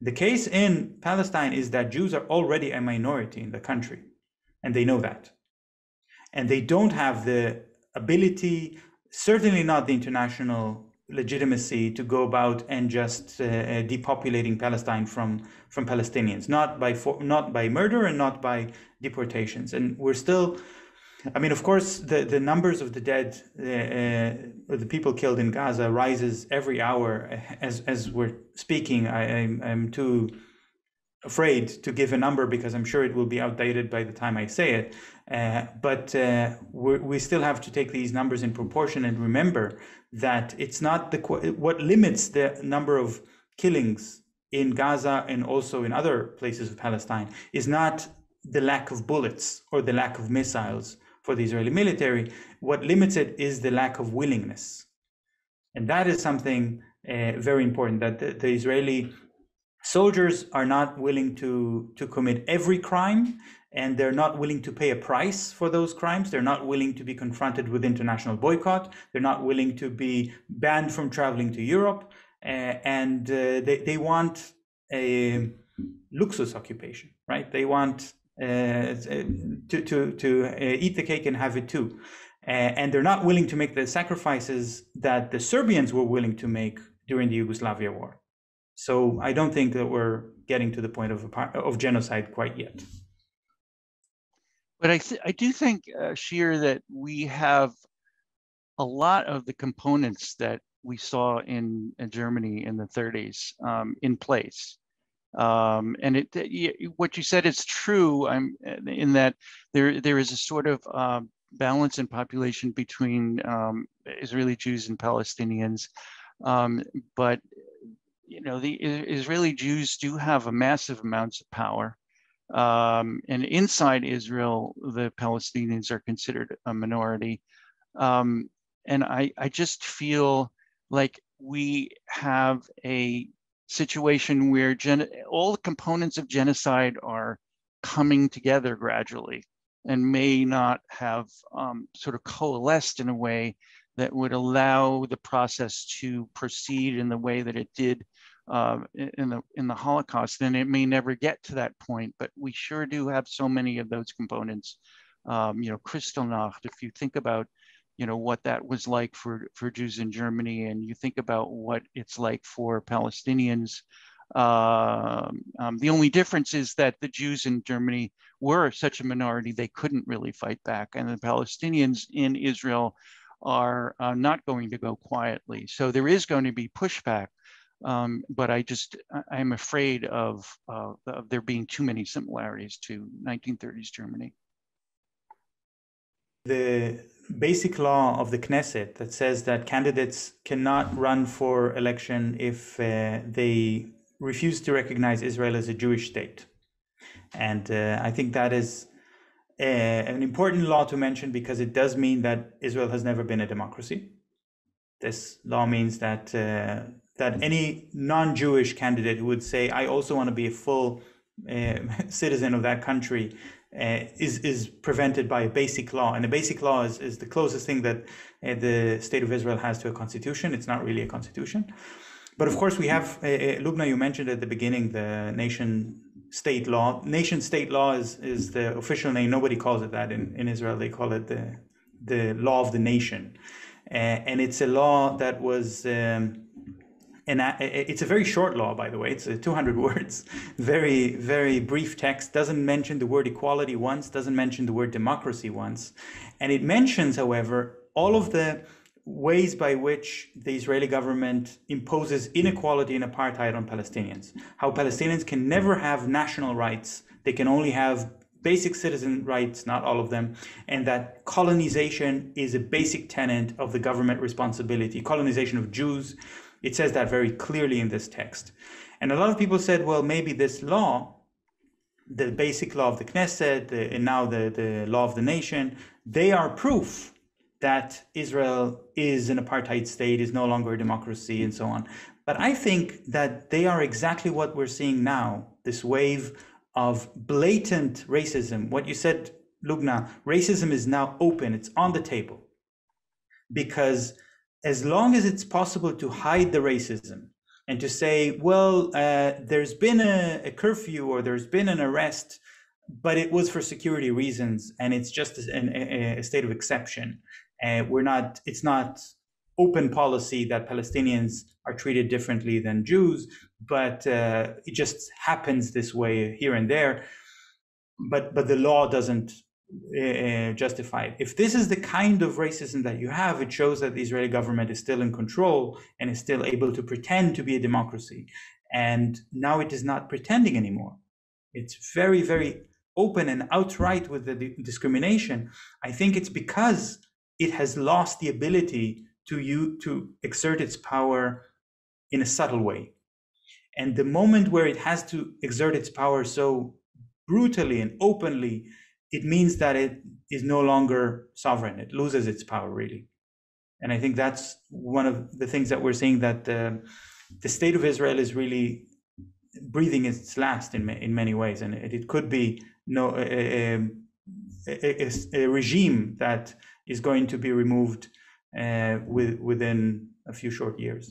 The case in Palestine is that Jews are already a minority in the country, and they know that. And they don't have the ability, certainly not the international legitimacy, to go about and just uh, depopulating Palestine from, from Palestinians, not by, for, not by murder and not by deportations. And we're still, I mean, of course, the, the numbers of the dead, uh, uh, the people killed in Gaza rises every hour as, as we're speaking. I, I'm, I'm too afraid to give a number because I'm sure it will be outdated by the time I say it. Uh, but uh, we're, we still have to take these numbers in proportion and remember that it's not the what limits the number of killings in Gaza and also in other places of Palestine is not the lack of bullets or the lack of missiles for the Israeli military. What limits it is the lack of willingness. And that is something uh, very important, that the, the Israeli soldiers are not willing to, to commit every crime, and they're not willing to pay a price for those crimes. They're not willing to be confronted with international boycott. They're not willing to be banned from traveling to Europe. Uh, and uh, they, they want a luxus occupation, right? They want uh, to, to, to uh, eat the cake and have it too. Uh, and they're not willing to make the sacrifices that the Serbians were willing to make during the Yugoslavia war. So I don't think that we're getting to the point of, of genocide quite yet. But I, th I do think, uh, Shir, that we have a lot of the components that we saw in, in Germany in the thirties um, in place. Um, and it, it, what you said is true I'm, in that there, there is a sort of uh, balance in population between um, Israeli Jews and Palestinians, um, but you know, the Israeli Jews do have a massive amounts of power. Um, and inside Israel, the Palestinians are considered a minority. Um, and I, I just feel like we have a situation where gen all the components of genocide are coming together gradually and may not have um, sort of coalesced in a way that would allow the process to proceed in the way that it did uh, in the in the Holocaust. And it may never get to that point, but we sure do have so many of those components. Um, you know, Kristallnacht, if you think about, you know, what that was like for, for Jews in Germany, and you think about what it's like for Palestinians, uh, um, the only difference is that the Jews in Germany were such a minority, they couldn't really fight back. And the Palestinians in Israel are uh, not going to go quietly. So there is going to be pushback, um, but I just, I'm afraid of, uh, of there being too many similarities to nineteen thirties Germany. The basic law of the Knesset that says that candidates cannot run for election if uh, they refuse to recognize Israel as a Jewish state. And uh, I think that is Uh, an important law to mention, because it does mean that Israel has never been a democracy. This law means that uh, that any non-Jewish candidate who would say, I also want to be a full uh, citizen of that country, uh, is, is prevented by a basic law. And a basic law is, is the closest thing that uh, the state of Israel has to a constitution. It's not really a constitution. But of course, we have, uh, Lubna, you mentioned at the beginning, the nation state law. Nation state law is, is the official name. Nobody calls it that in, in Israel. They call it the, the law of the nation. Uh, and it's a law that was, um, an, it's a very short law, by the way. It's uh, two hundred words, very, very brief text. Doesn't mention the word equality once, doesn't mention the word democracy once. And it mentions, however, all of the ways by which the Israeli government imposes inequality and apartheid on Palestinians. How Palestinians can never have national rights, they can only have basic citizen rights, not all of them, and that colonization is a basic tenet of the government responsibility. Colonization of Jews, it says that very clearly in this text. And a lot of people said, well, maybe this law, the basic law of the Knesset, the, and now the, the law of the nation, they are proof that Israel is an apartheid state, is no longer a democracy, and so on. But I think that they are exactly what we're seeing now, this wave of blatant racism. What you said Lubna, racism is now open, it's on the table. Because as long as it's possible to hide the racism and to say, well, uh, there's been a, a curfew or there's been an arrest, but it was for security reasons and it's just an, a, a state of exception. Uh, we're not, it's not open policy that Palestinians are treated differently than Jews, but uh, it just happens this way here and there. But, but the law doesn't uh, justify it. If this is the kind of racism that you have, it shows that the Israeli government is still in control and is still able to pretend to be a democracy. And now it is not pretending anymore. It's very, very open and outright with the discrimination. I think it's because it has lost the ability to you to exert its power in a subtle way. And the moment where it has to exert its power so brutally and openly, it means that it is no longer sovereign. It loses its power, really. And I think that's one of the things that we're seeing, that uh, the state of Israel is really breathing its last in, ma in many ways. And it, it could be no, a, a, a regime that is going to be removed uh, with, within a few short years.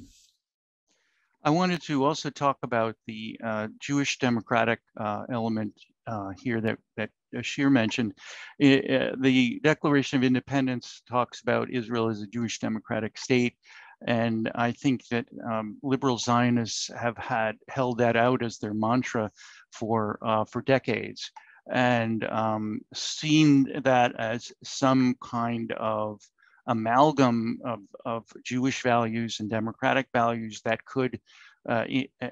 I wanted to also talk about the uh, Jewish democratic uh, element uh, here that, that Shir mentioned. It, uh, the Declaration of Independence talks about Israel as a Jewish democratic state. And I think that um, liberal Zionists have had held that out as their mantra for, uh, for decades, and um, seen that as some kind of amalgam of, of Jewish values and democratic values that could uh,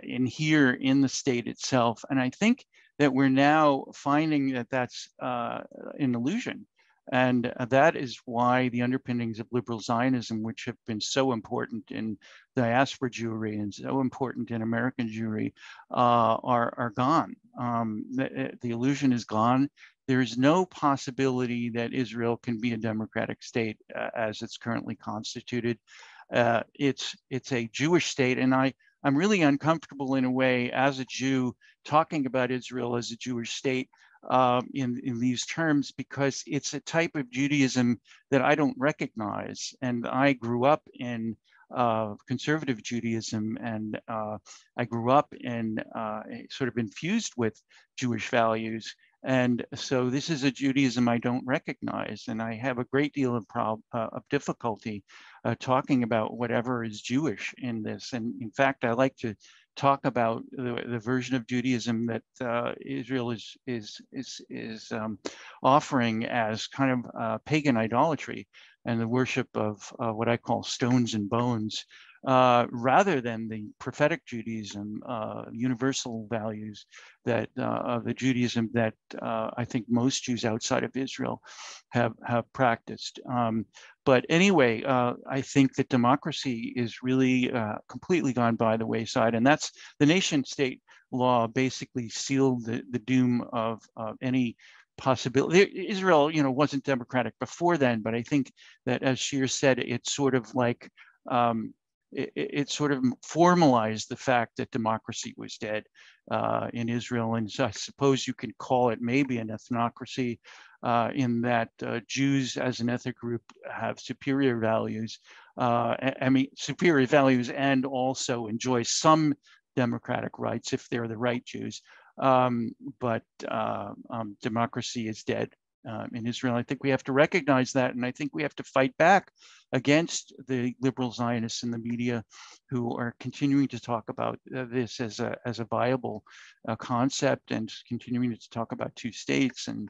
inhere in the state itself. And I think that we're now finding that that's uh, an illusion. And that is why the underpinnings of liberal Zionism, which have been so important in diaspora Jewry and so important in American Jewry, uh, are, are gone. Um, the, the illusion is gone. There is no possibility that Israel can be a democratic state uh, as it's currently constituted. Uh, it's, it's a Jewish state. And I, I'm really uncomfortable in a way as a Jew talking about Israel as a Jewish state Um, in, in these terms, because it's a type of Judaism that I don't recognize. And I grew up in uh, conservative Judaism, and uh, I grew up in uh, sort of infused with Jewish values. And so this is a Judaism I don't recognize. And I have a great deal of, prob uh, of difficulty uh, talking about whatever is Jewish in this. And in fact, I like to talk about the, the version of Judaism that uh, Israel is is is is um, offering as kind of uh, pagan idolatry and the worship of uh, what I call stones and bones, uh, rather than the prophetic Judaism, uh, universal values that uh, of the Judaism that uh, I think most Jews outside of Israel have have practiced. Um, But anyway, uh, I think that democracy is really uh, completely gone by the wayside. And that's the nation state law basically sealed the, the doom of, of any possibility. Israel, you know, wasn't democratic before then, but I think that, as Shir said, it's sort of like, um, it, it sort of formalized the fact that democracy was dead uh, in Israel. And so I suppose you can call it maybe an ethnocracy, Uh, in that uh, Jews as an ethnic group have superior values, uh, I mean, superior values, and also enjoy some democratic rights if they're the right Jews. Um, but uh, um, democracy is dead uh, in Israel. I think we have to recognize that. And I think we have to fight back against the liberal Zionists in the media who are continuing to talk about uh, this as a, as a viable uh, concept, and continuing to talk about two states and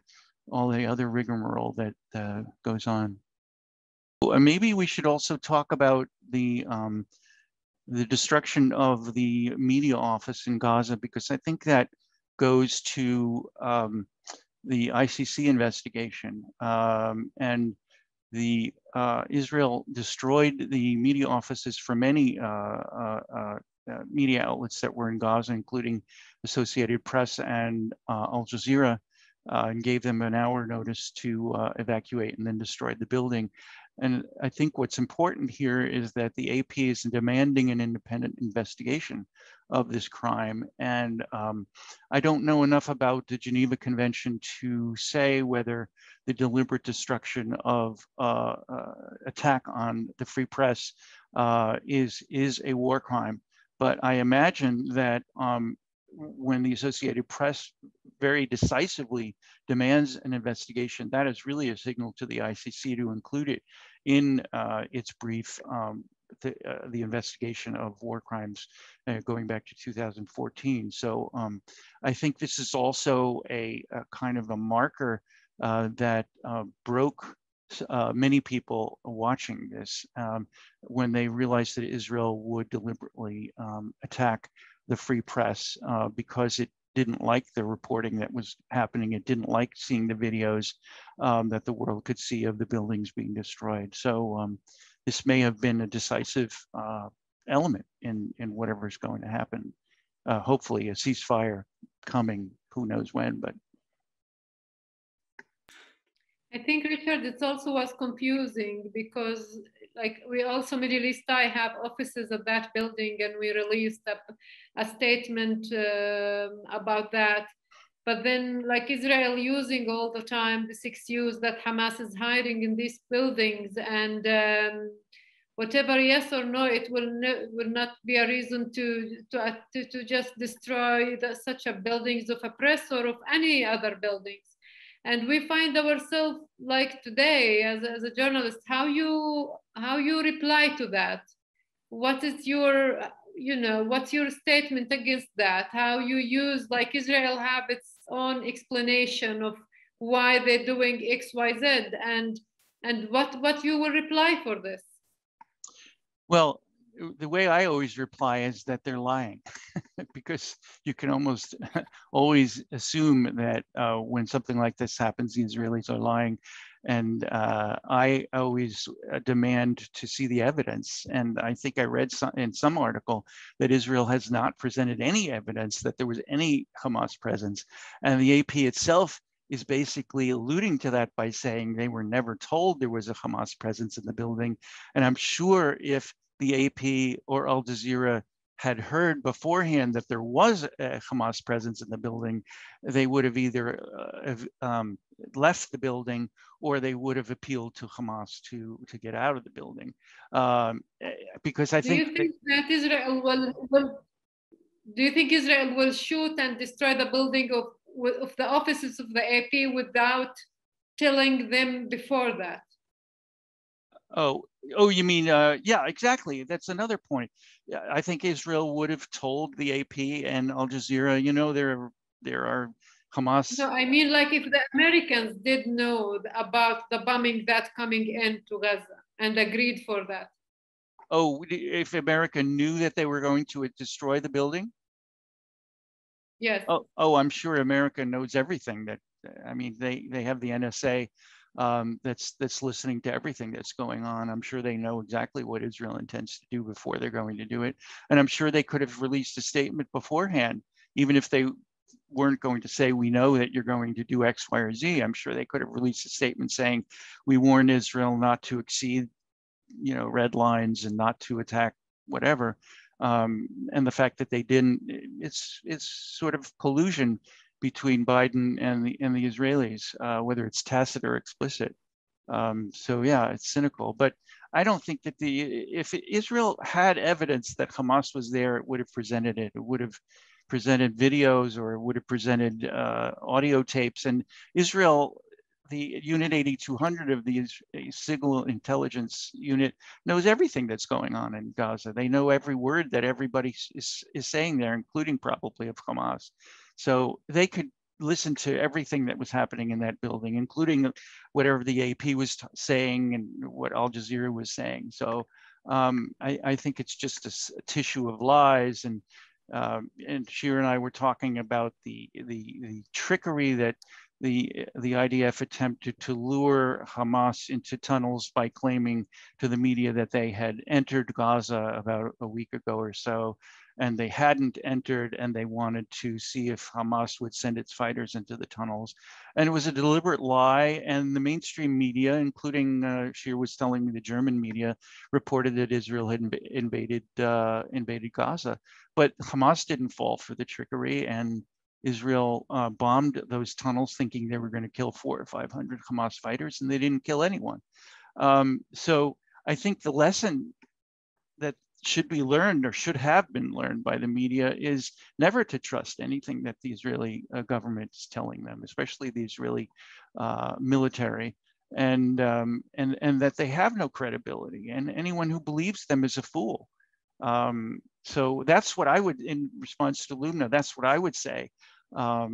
all the other rigmarole that uh, goes on. Maybe we should also talk about the um, the destruction of the media office in Gaza, because I think that goes to um, the I C C investigation, um, and the uh, Israel destroyed the media offices for many uh, uh, uh, media outlets that were in Gaza, including Associated Press and uh, Al Jazeera. uh, and gave them an hour notice to uh, evacuate, and then destroyed the building. And I think what's important here is that the A P is demanding an independent investigation of this crime. And um, I don't know enough about the Geneva Convention to say whether the deliberate destruction of uh, uh, attack on the free press uh, is, is a war crime. But I imagine that um, when the Associated Press very decisively demands an investigation, that is really a signal to the I C C to include it in uh, its brief, um, the, uh, the investigation of war crimes uh, going back to two thousand fourteen. So um, I think this is also a, a kind of a marker uh, that uh, broke Uh, many people watching this um, when they realized that Israel would deliberately um, attack the free press uh, because it didn't like the reporting that was happening. It didn't like seeing the videos um, that the world could see of the buildings being destroyed. So um, this may have been a decisive uh, element in, in whatever is going to happen. Uh, hopefully a ceasefire coming, who knows when, but I think, Richard, it also was confusing because, like, we also, Middle East Eye, have offices at that building, and we released a, a statement uh, about that. But then, like, Israel using all the time the six U's that Hamas is hiding in these buildings, and um, whatever, yes or no, it will, no, will not be a reason to, to, uh, to, to just destroy the, such a buildings of a press or of any other buildings. And we find ourselves, like today, as, as a journalist, how you how you reply to that? What is your, you know, what's your statement against that? How you use, like, Israel have its own explanation of why they're doing X, Y, Z, and and what what you will reply for this? Well, the way I always reply is that they're lying, because you can almost always assume that uh, when something like this happens, the Israelis are lying. And uh, I always demand to see the evidence. And I think I read some, in some article that Israel has not presented any evidence that there was any Hamas presence. And the A P itself is basically alluding to that by saying they were never told there was a Hamas presence in the building. And I'm sure if the A P or Al Jazeera had heard beforehand that there was a Hamas presence in the building, they would have either uh, um, left the building, or they would have appealed to Hamas to, to get out of the building. Um, because I think- Do you think that, that Israel will, will, do you think Israel will shoot and destroy the building of, of the offices of the A P without telling them before that? Oh, oh, you mean, uh, yeah, exactly. That's another point. I think Israel would have told the A P and Al Jazeera, you know, there, there are Hamas. No, I mean, like, if the Americans did know about the bombing that's coming into Gaza and agreed for that. Oh, if America knew that they were going to destroy the building? Yes. Oh, oh, I'm sure America knows everything that, I mean, they, they have the N S A. Um, that's that's listening to everything that's going on. I'm sure they know exactly what Israel intends to do before they're going to do it. And I'm sure they could have released a statement beforehand, even if they weren't going to say, we know that you're going to do X, Y, or Z. I'm sure they could have released a statement saying, we warn Israel not to exceed, you know, red lines and not to attack whatever. Um, and the fact that they didn't, it's it's sort of collusion between Biden and the, and the Israelis, uh, whether it's tacit or explicit. Um, so yeah, it's cynical, but I don't think that the, if Israel had evidence that Hamas was there, it would have presented it. It would have presented videos, or it would have presented uh, audio tapes. And Israel, the Unit eighty-two hundred of the Signal Intelligence Unit, knows everything that's going on in Gaza. They know every word that everybody is, is saying there, including probably of Hamas. So they could listen to everything that was happening in that building, including whatever the A P was saying and what Al Jazeera was saying. So um, I, I think it's just a, a tissue of lies. And um, and Shir and I were talking about the, the, the trickery that the, the I D F attempted to lure Hamas into tunnels by claiming to the media that they had entered Gaza about a week ago or so. and they hadn't entered, and they wanted to see if Hamas would send its fighters into the tunnels. And it was a deliberate lie, and the mainstream media, including uh, Shir was telling me the German media, reported that Israel had inv invaded, uh, invaded Gaza. But Hamas didn't fall for the trickery, and Israel uh, bombed those tunnels thinking they were going to kill four or five hundred Hamas fighters, and they didn't kill anyone. Um, so I think the lesson that should be learned, or should have been learned by the media, is never to trust anything that the Israeli uh, government is telling them, especially the Israeli uh, military, and, um, and, and that they have no credibility, and anyone who believes them is a fool. Um, so that's what I would, in response to Lubna, that's what I would say. Um,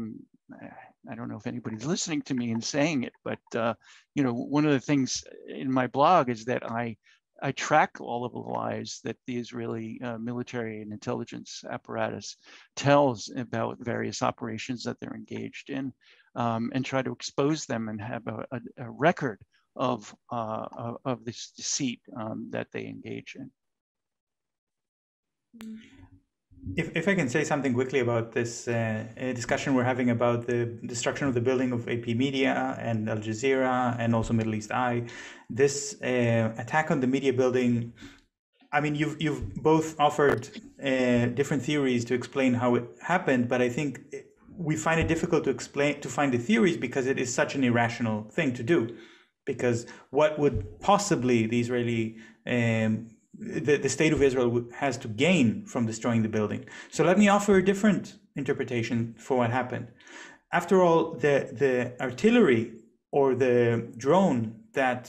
I don't know if anybody's listening to me and saying it, but uh, you know, one of the things in my blog is that I, I track all of the lies that the Israeli uh, military and intelligence apparatus tells about various operations that they're engaged in, um, and try to expose them and have a, a, a record of, uh, of, of this deceit um, that they engage in. If, if I can say something quickly about this uh, discussion we're having about the destruction of the building of A P Media and Al Jazeera and also Middle East Eye, this uh, attack on the media building, I mean, you've, you've both offered uh, different theories to explain how it happened, but I think we find it difficult to explain, to find the theories, because it is such an irrational thing to do. Because what would possibly the Israeli um, The, the state of Israel has to gain from destroying the building. So let me offer a different interpretation for what happened. After all, the, the artillery or the drone that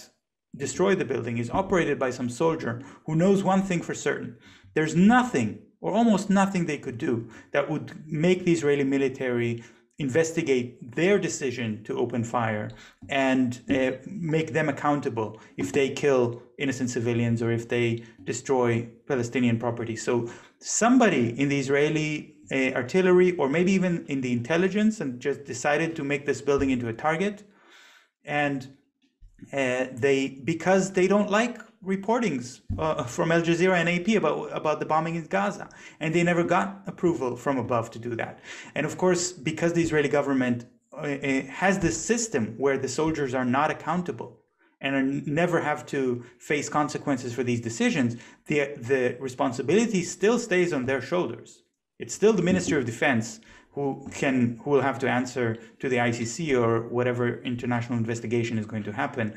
destroyed the building is operated by some soldier who knows one thing for certain. There's nothing, or almost nothing, they could do that would make the Israeli military investigate their decision to open fire and uh, make them accountable if they kill innocent civilians or if they destroy Palestinian property. So somebody in the Israeli uh, artillery, or maybe even in the intelligence, and just decided to make this building into a target. And uh, they, because they don't like reportings uh, from Al Jazeera and A P about about the bombing in Gaza, and they never got approval from above to do that. And of course, because the Israeli government uh, has this system where the soldiers are not accountable and are never have to face consequences for these decisions, the the responsibility still stays on their shoulders. It's still the Minister of Defense who can who will have to answer to the I C C or whatever international investigation is going to happen. Uh,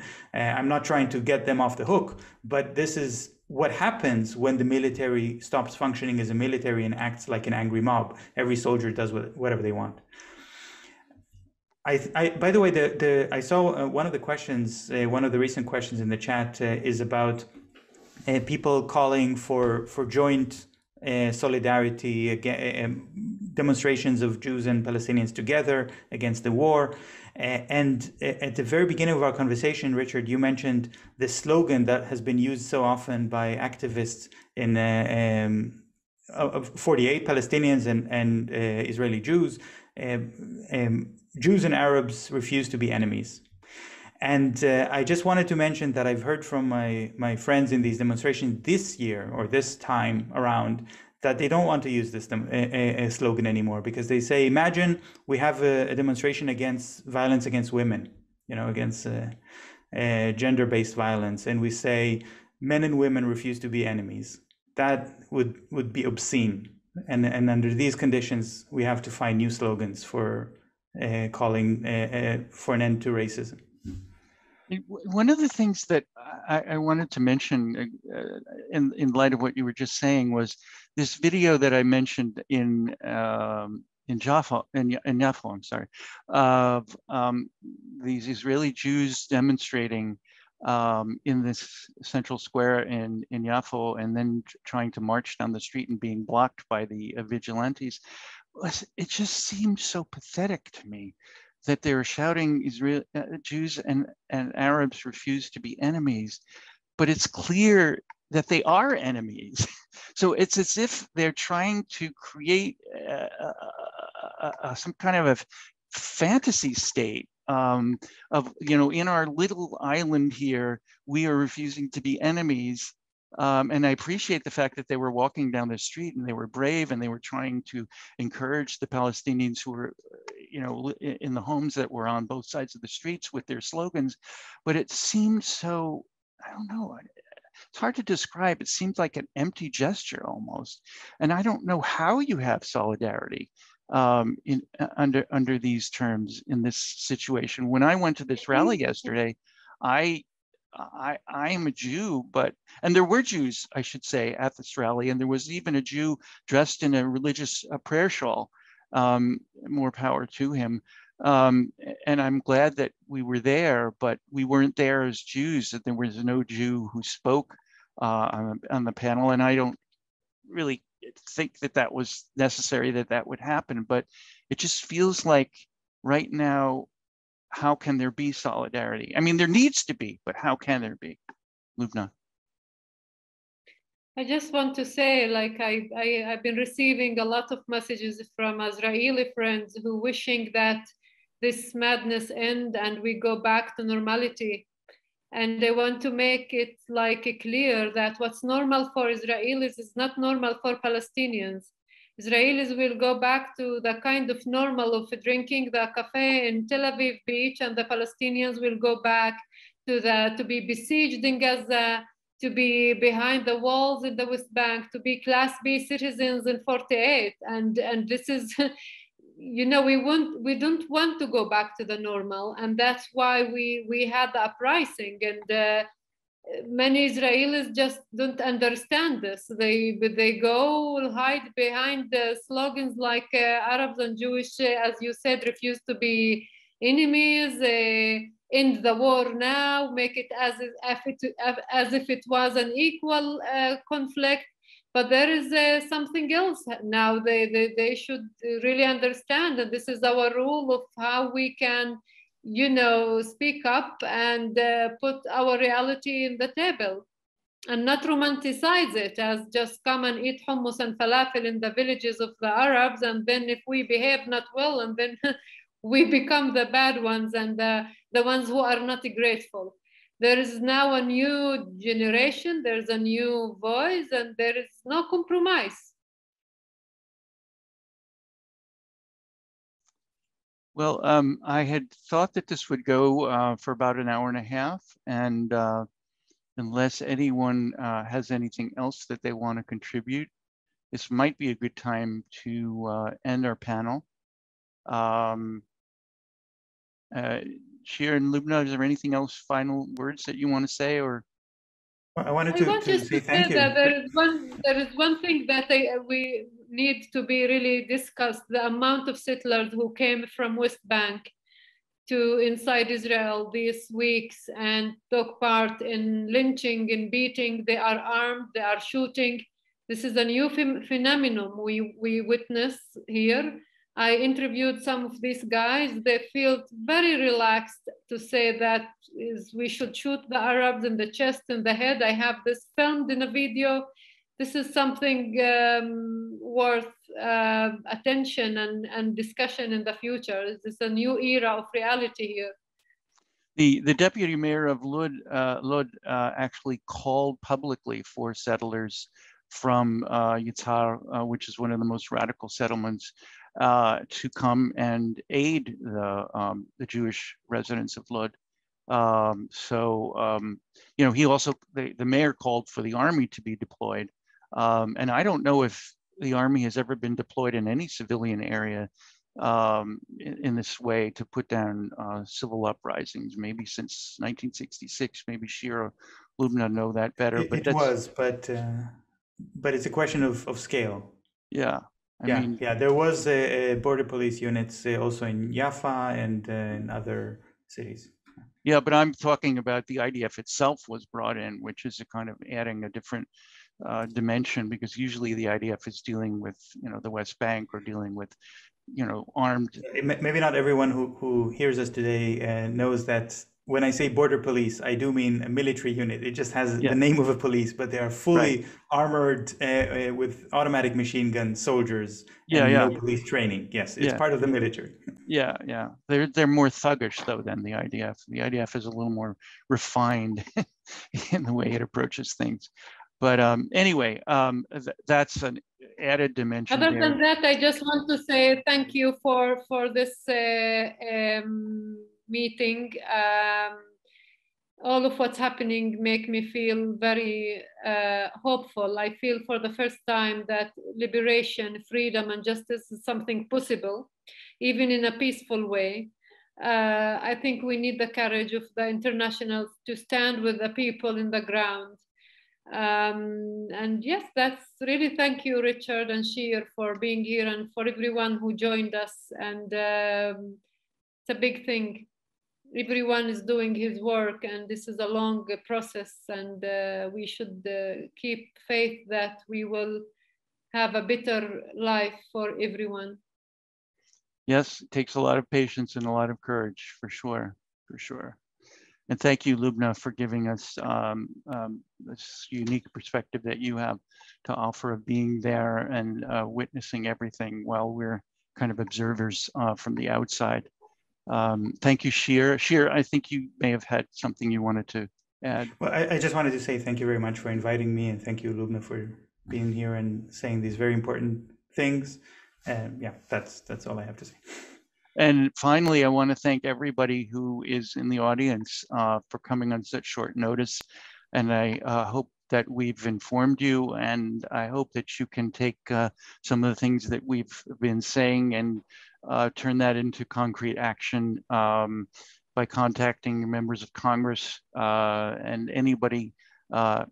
I'm not trying to get them off the hook, but this is what happens when the military stops functioning as a military and acts like an angry mob. Every soldier does whatever they want. I, I by the way, the, the I saw uh, one of the questions, uh, one of the recent questions in the chat uh, is about uh, people calling for for joint Uh, solidarity, uh, demonstrations of Jews and Palestinians together against the war. Uh, and at the very beginning of our conversation, Richard, you mentioned the slogan that has been used so often by activists in uh, um, uh, forty-eight Palestinians and, and uh, Israeli Jews, uh, um, Jews and Arabs refuse to be enemies. And uh, I just wanted to mention that I've heard from my, my friends in these demonstrations this year, or this time around, that they don't want to use this dem a, a slogan anymore, because they say, imagine we have a, a demonstration against violence against women, you know, against uh, uh, gender-based violence. And we say, men and women refuse to be enemies. That would, would be obscene. And, and under these conditions, we have to find new slogans for uh, calling uh, uh, for an end to racism. One of the things that I, I wanted to mention uh, in, in light of what you were just saying was this video that I mentioned in um, in Jaffa, in, in Yafo, I'm sorry, of um, these Israeli Jews demonstrating um, in this central square in, in Yafo, and then trying to march down the street and being blocked by the uh, vigilantes. It just seemed so pathetic to me that they were shouting Israel, uh, Jews and, and Arabs refuse to be enemies, but it's clear that they are enemies. So it's as if they're trying to create uh, uh, uh, some kind of a fantasy state um, of, you know, in our little island here, we are refusing to be enemies, Um, and I appreciate the fact that they were walking down the street and they were brave and they were trying to encourage the Palestinians who were, you know, in the homes that were on both sides of the streets with their slogans. But it seemed so, I don't know, it's hard to describe. It seemed like an empty gesture almost. And I don't know how you have solidarity um, in, under, under these terms in this situation. When I went to this rally yesterday, I I am a Jew, but, and there were Jews, I should say, at this rally, and there was even a Jew dressed in a religious a prayer shawl, um, more power to him. Um, and I'm glad that we were there, but we weren't there as Jews, that there was no Jew who spoke uh, on, on the panel. And I don't really think that that was necessary, that that would happen, but it just feels like right now, how can there be solidarity? I mean, there needs to be, but how can there be? Lubna. I just want to say, like, I, I, I've been receiving a lot of messages from Israeli friends who wishing that this madness end and we go back to normality. And they want to make it like clear that what's normal for Israelis is not normal for Palestinians. Israelis will go back to the kind of normal of drinking the cafe in Tel Aviv beach, and the Palestinians will go back to the to be besieged in Gaza, to be behind the walls in the West Bank, to be class B citizens in forty-eight. And, and this is, you know, we won't, we don't want to go back to the normal. And that's why we, we had the uprising, and uh, many Israelis just don't understand this. They they go hide behind the slogans like uh, Arabs and Jewish, uh, as you said, refuse to be enemies, uh, end the war now, make it as if it, as if it was an equal uh, conflict. But there is uh, something else now they, they, they should really understand, that this is our rule of how we can, you know, speak up and uh, put our reality in the table and not romanticize it as just come and eat hummus and falafel in the villages of the Arabs. And then if we behave not well, and then we become the bad ones and the, the ones who are not grateful. There is now a new generation, there's a new voice, and there is no compromise. Well, um, I had thought that this would go uh, for about an hour and a half, and uh, unless anyone uh, has anything else that they want to contribute, this might be a good time to uh, end our panel. Um, uh, Shir and Lubna, is there anything else, final words that you want to say, or? I wanted to, I wanted to, to say, to thank say you. That there is one, there is one thing that I, we need to be really discussed, the amount of settlers who came from West Bank to inside Israel these weeks and took part in lynching and beating. They are armed, they are shooting. This is a new ph phenomenon we, we witness here. I interviewed some of these guys. They feel very relaxed to say that is we should shoot the Arabs in the chest and the head. I have this filmed in a video. This is something um, worth uh, attention and, and discussion in the future. This is a new era of reality here. The, the deputy mayor of Lod, uh, Lod uh, actually called publicly for settlers from uh, Yitzhar, uh, which is one of the most radical settlements, uh, to come and aid the, um, the Jewish residents of Lod. Um, so, um, you know, he also, the, the mayor called for the army to be deployed. Um, and I don't know if the army has ever been deployed in any civilian area um, in, in this way to put down uh, civil uprisings, maybe since nineteen sixty-six, maybe Shir or Lubna know that better. It, but it that's, was, but, uh, but it's a question of, of scale. Yeah. I yeah, mean, yeah, there was a, a border police units also in Yafo and uh, in other cities. Yeah, but I'm talking about the I D F itself was brought in, which is a kind of adding a different uh, dimension, because usually the I D F is dealing with, you know, the West Bank or dealing with, you know, armed. Maybe not everyone who, who hears us today uh, knows that when I say border police, I do mean a military unit. It just has yeah. the name of a police, but they are fully right. armored uh, uh, with automatic machine gun soldiers yeah, and yeah. no police training. Yes, it's yeah. part of the military. Yeah, yeah. They're, they're more thuggish, though, than the I D F. The I D F is a little more refined in the way it approaches things. But um, anyway, um, th that's an added dimension. Other there. than that, I just want to say thank you for, for this uh, um, meeting. Um, all of what's happening make me feel very uh, hopeful. I feel for the first time that liberation, freedom, and justice is something possible, even in a peaceful way. Uh, I think we need the courage of the internationals to stand with the people in the ground. Um, and yes, that's really thank you, Richard and Shir, for being here and for everyone who joined us. And um, it's a big thing. Everyone is doing his work, and this is a long process, and uh, we should uh, keep faith that we will have a better life for everyone. Yes, it takes a lot of patience and a lot of courage, for sure, for sure. And thank you, Lubna, for giving us um, um, this unique perspective that you have to offer of being there and uh, witnessing everything while we're kind of observers uh, from the outside. Um, thank you, Shir. Shir, I think you may have had something you wanted to add. Well, I, I just wanted to say thank you very much for inviting me, and thank you, Lubna, for being here and saying these very important things. And um, yeah, that's that's all I have to say. And finally, I want to thank everybody who is in the audience uh, for coming on such short notice. And I uh, hope that we've informed you, and I hope that you can take uh, some of the things that we've been saying and uh, turn that into concrete action um, by contacting members of Congress uh, and anybody, uh,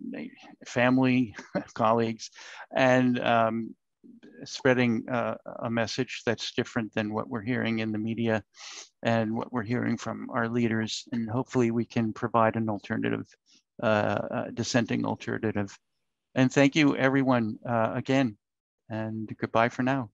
family, colleagues, and um, spreading uh, a message that's different than what we're hearing in the media and what we're hearing from our leaders. And hopefully we can provide an alternative, uh, uh, dissenting alternative. And thank you, everyone, uh, again, and goodbye for now.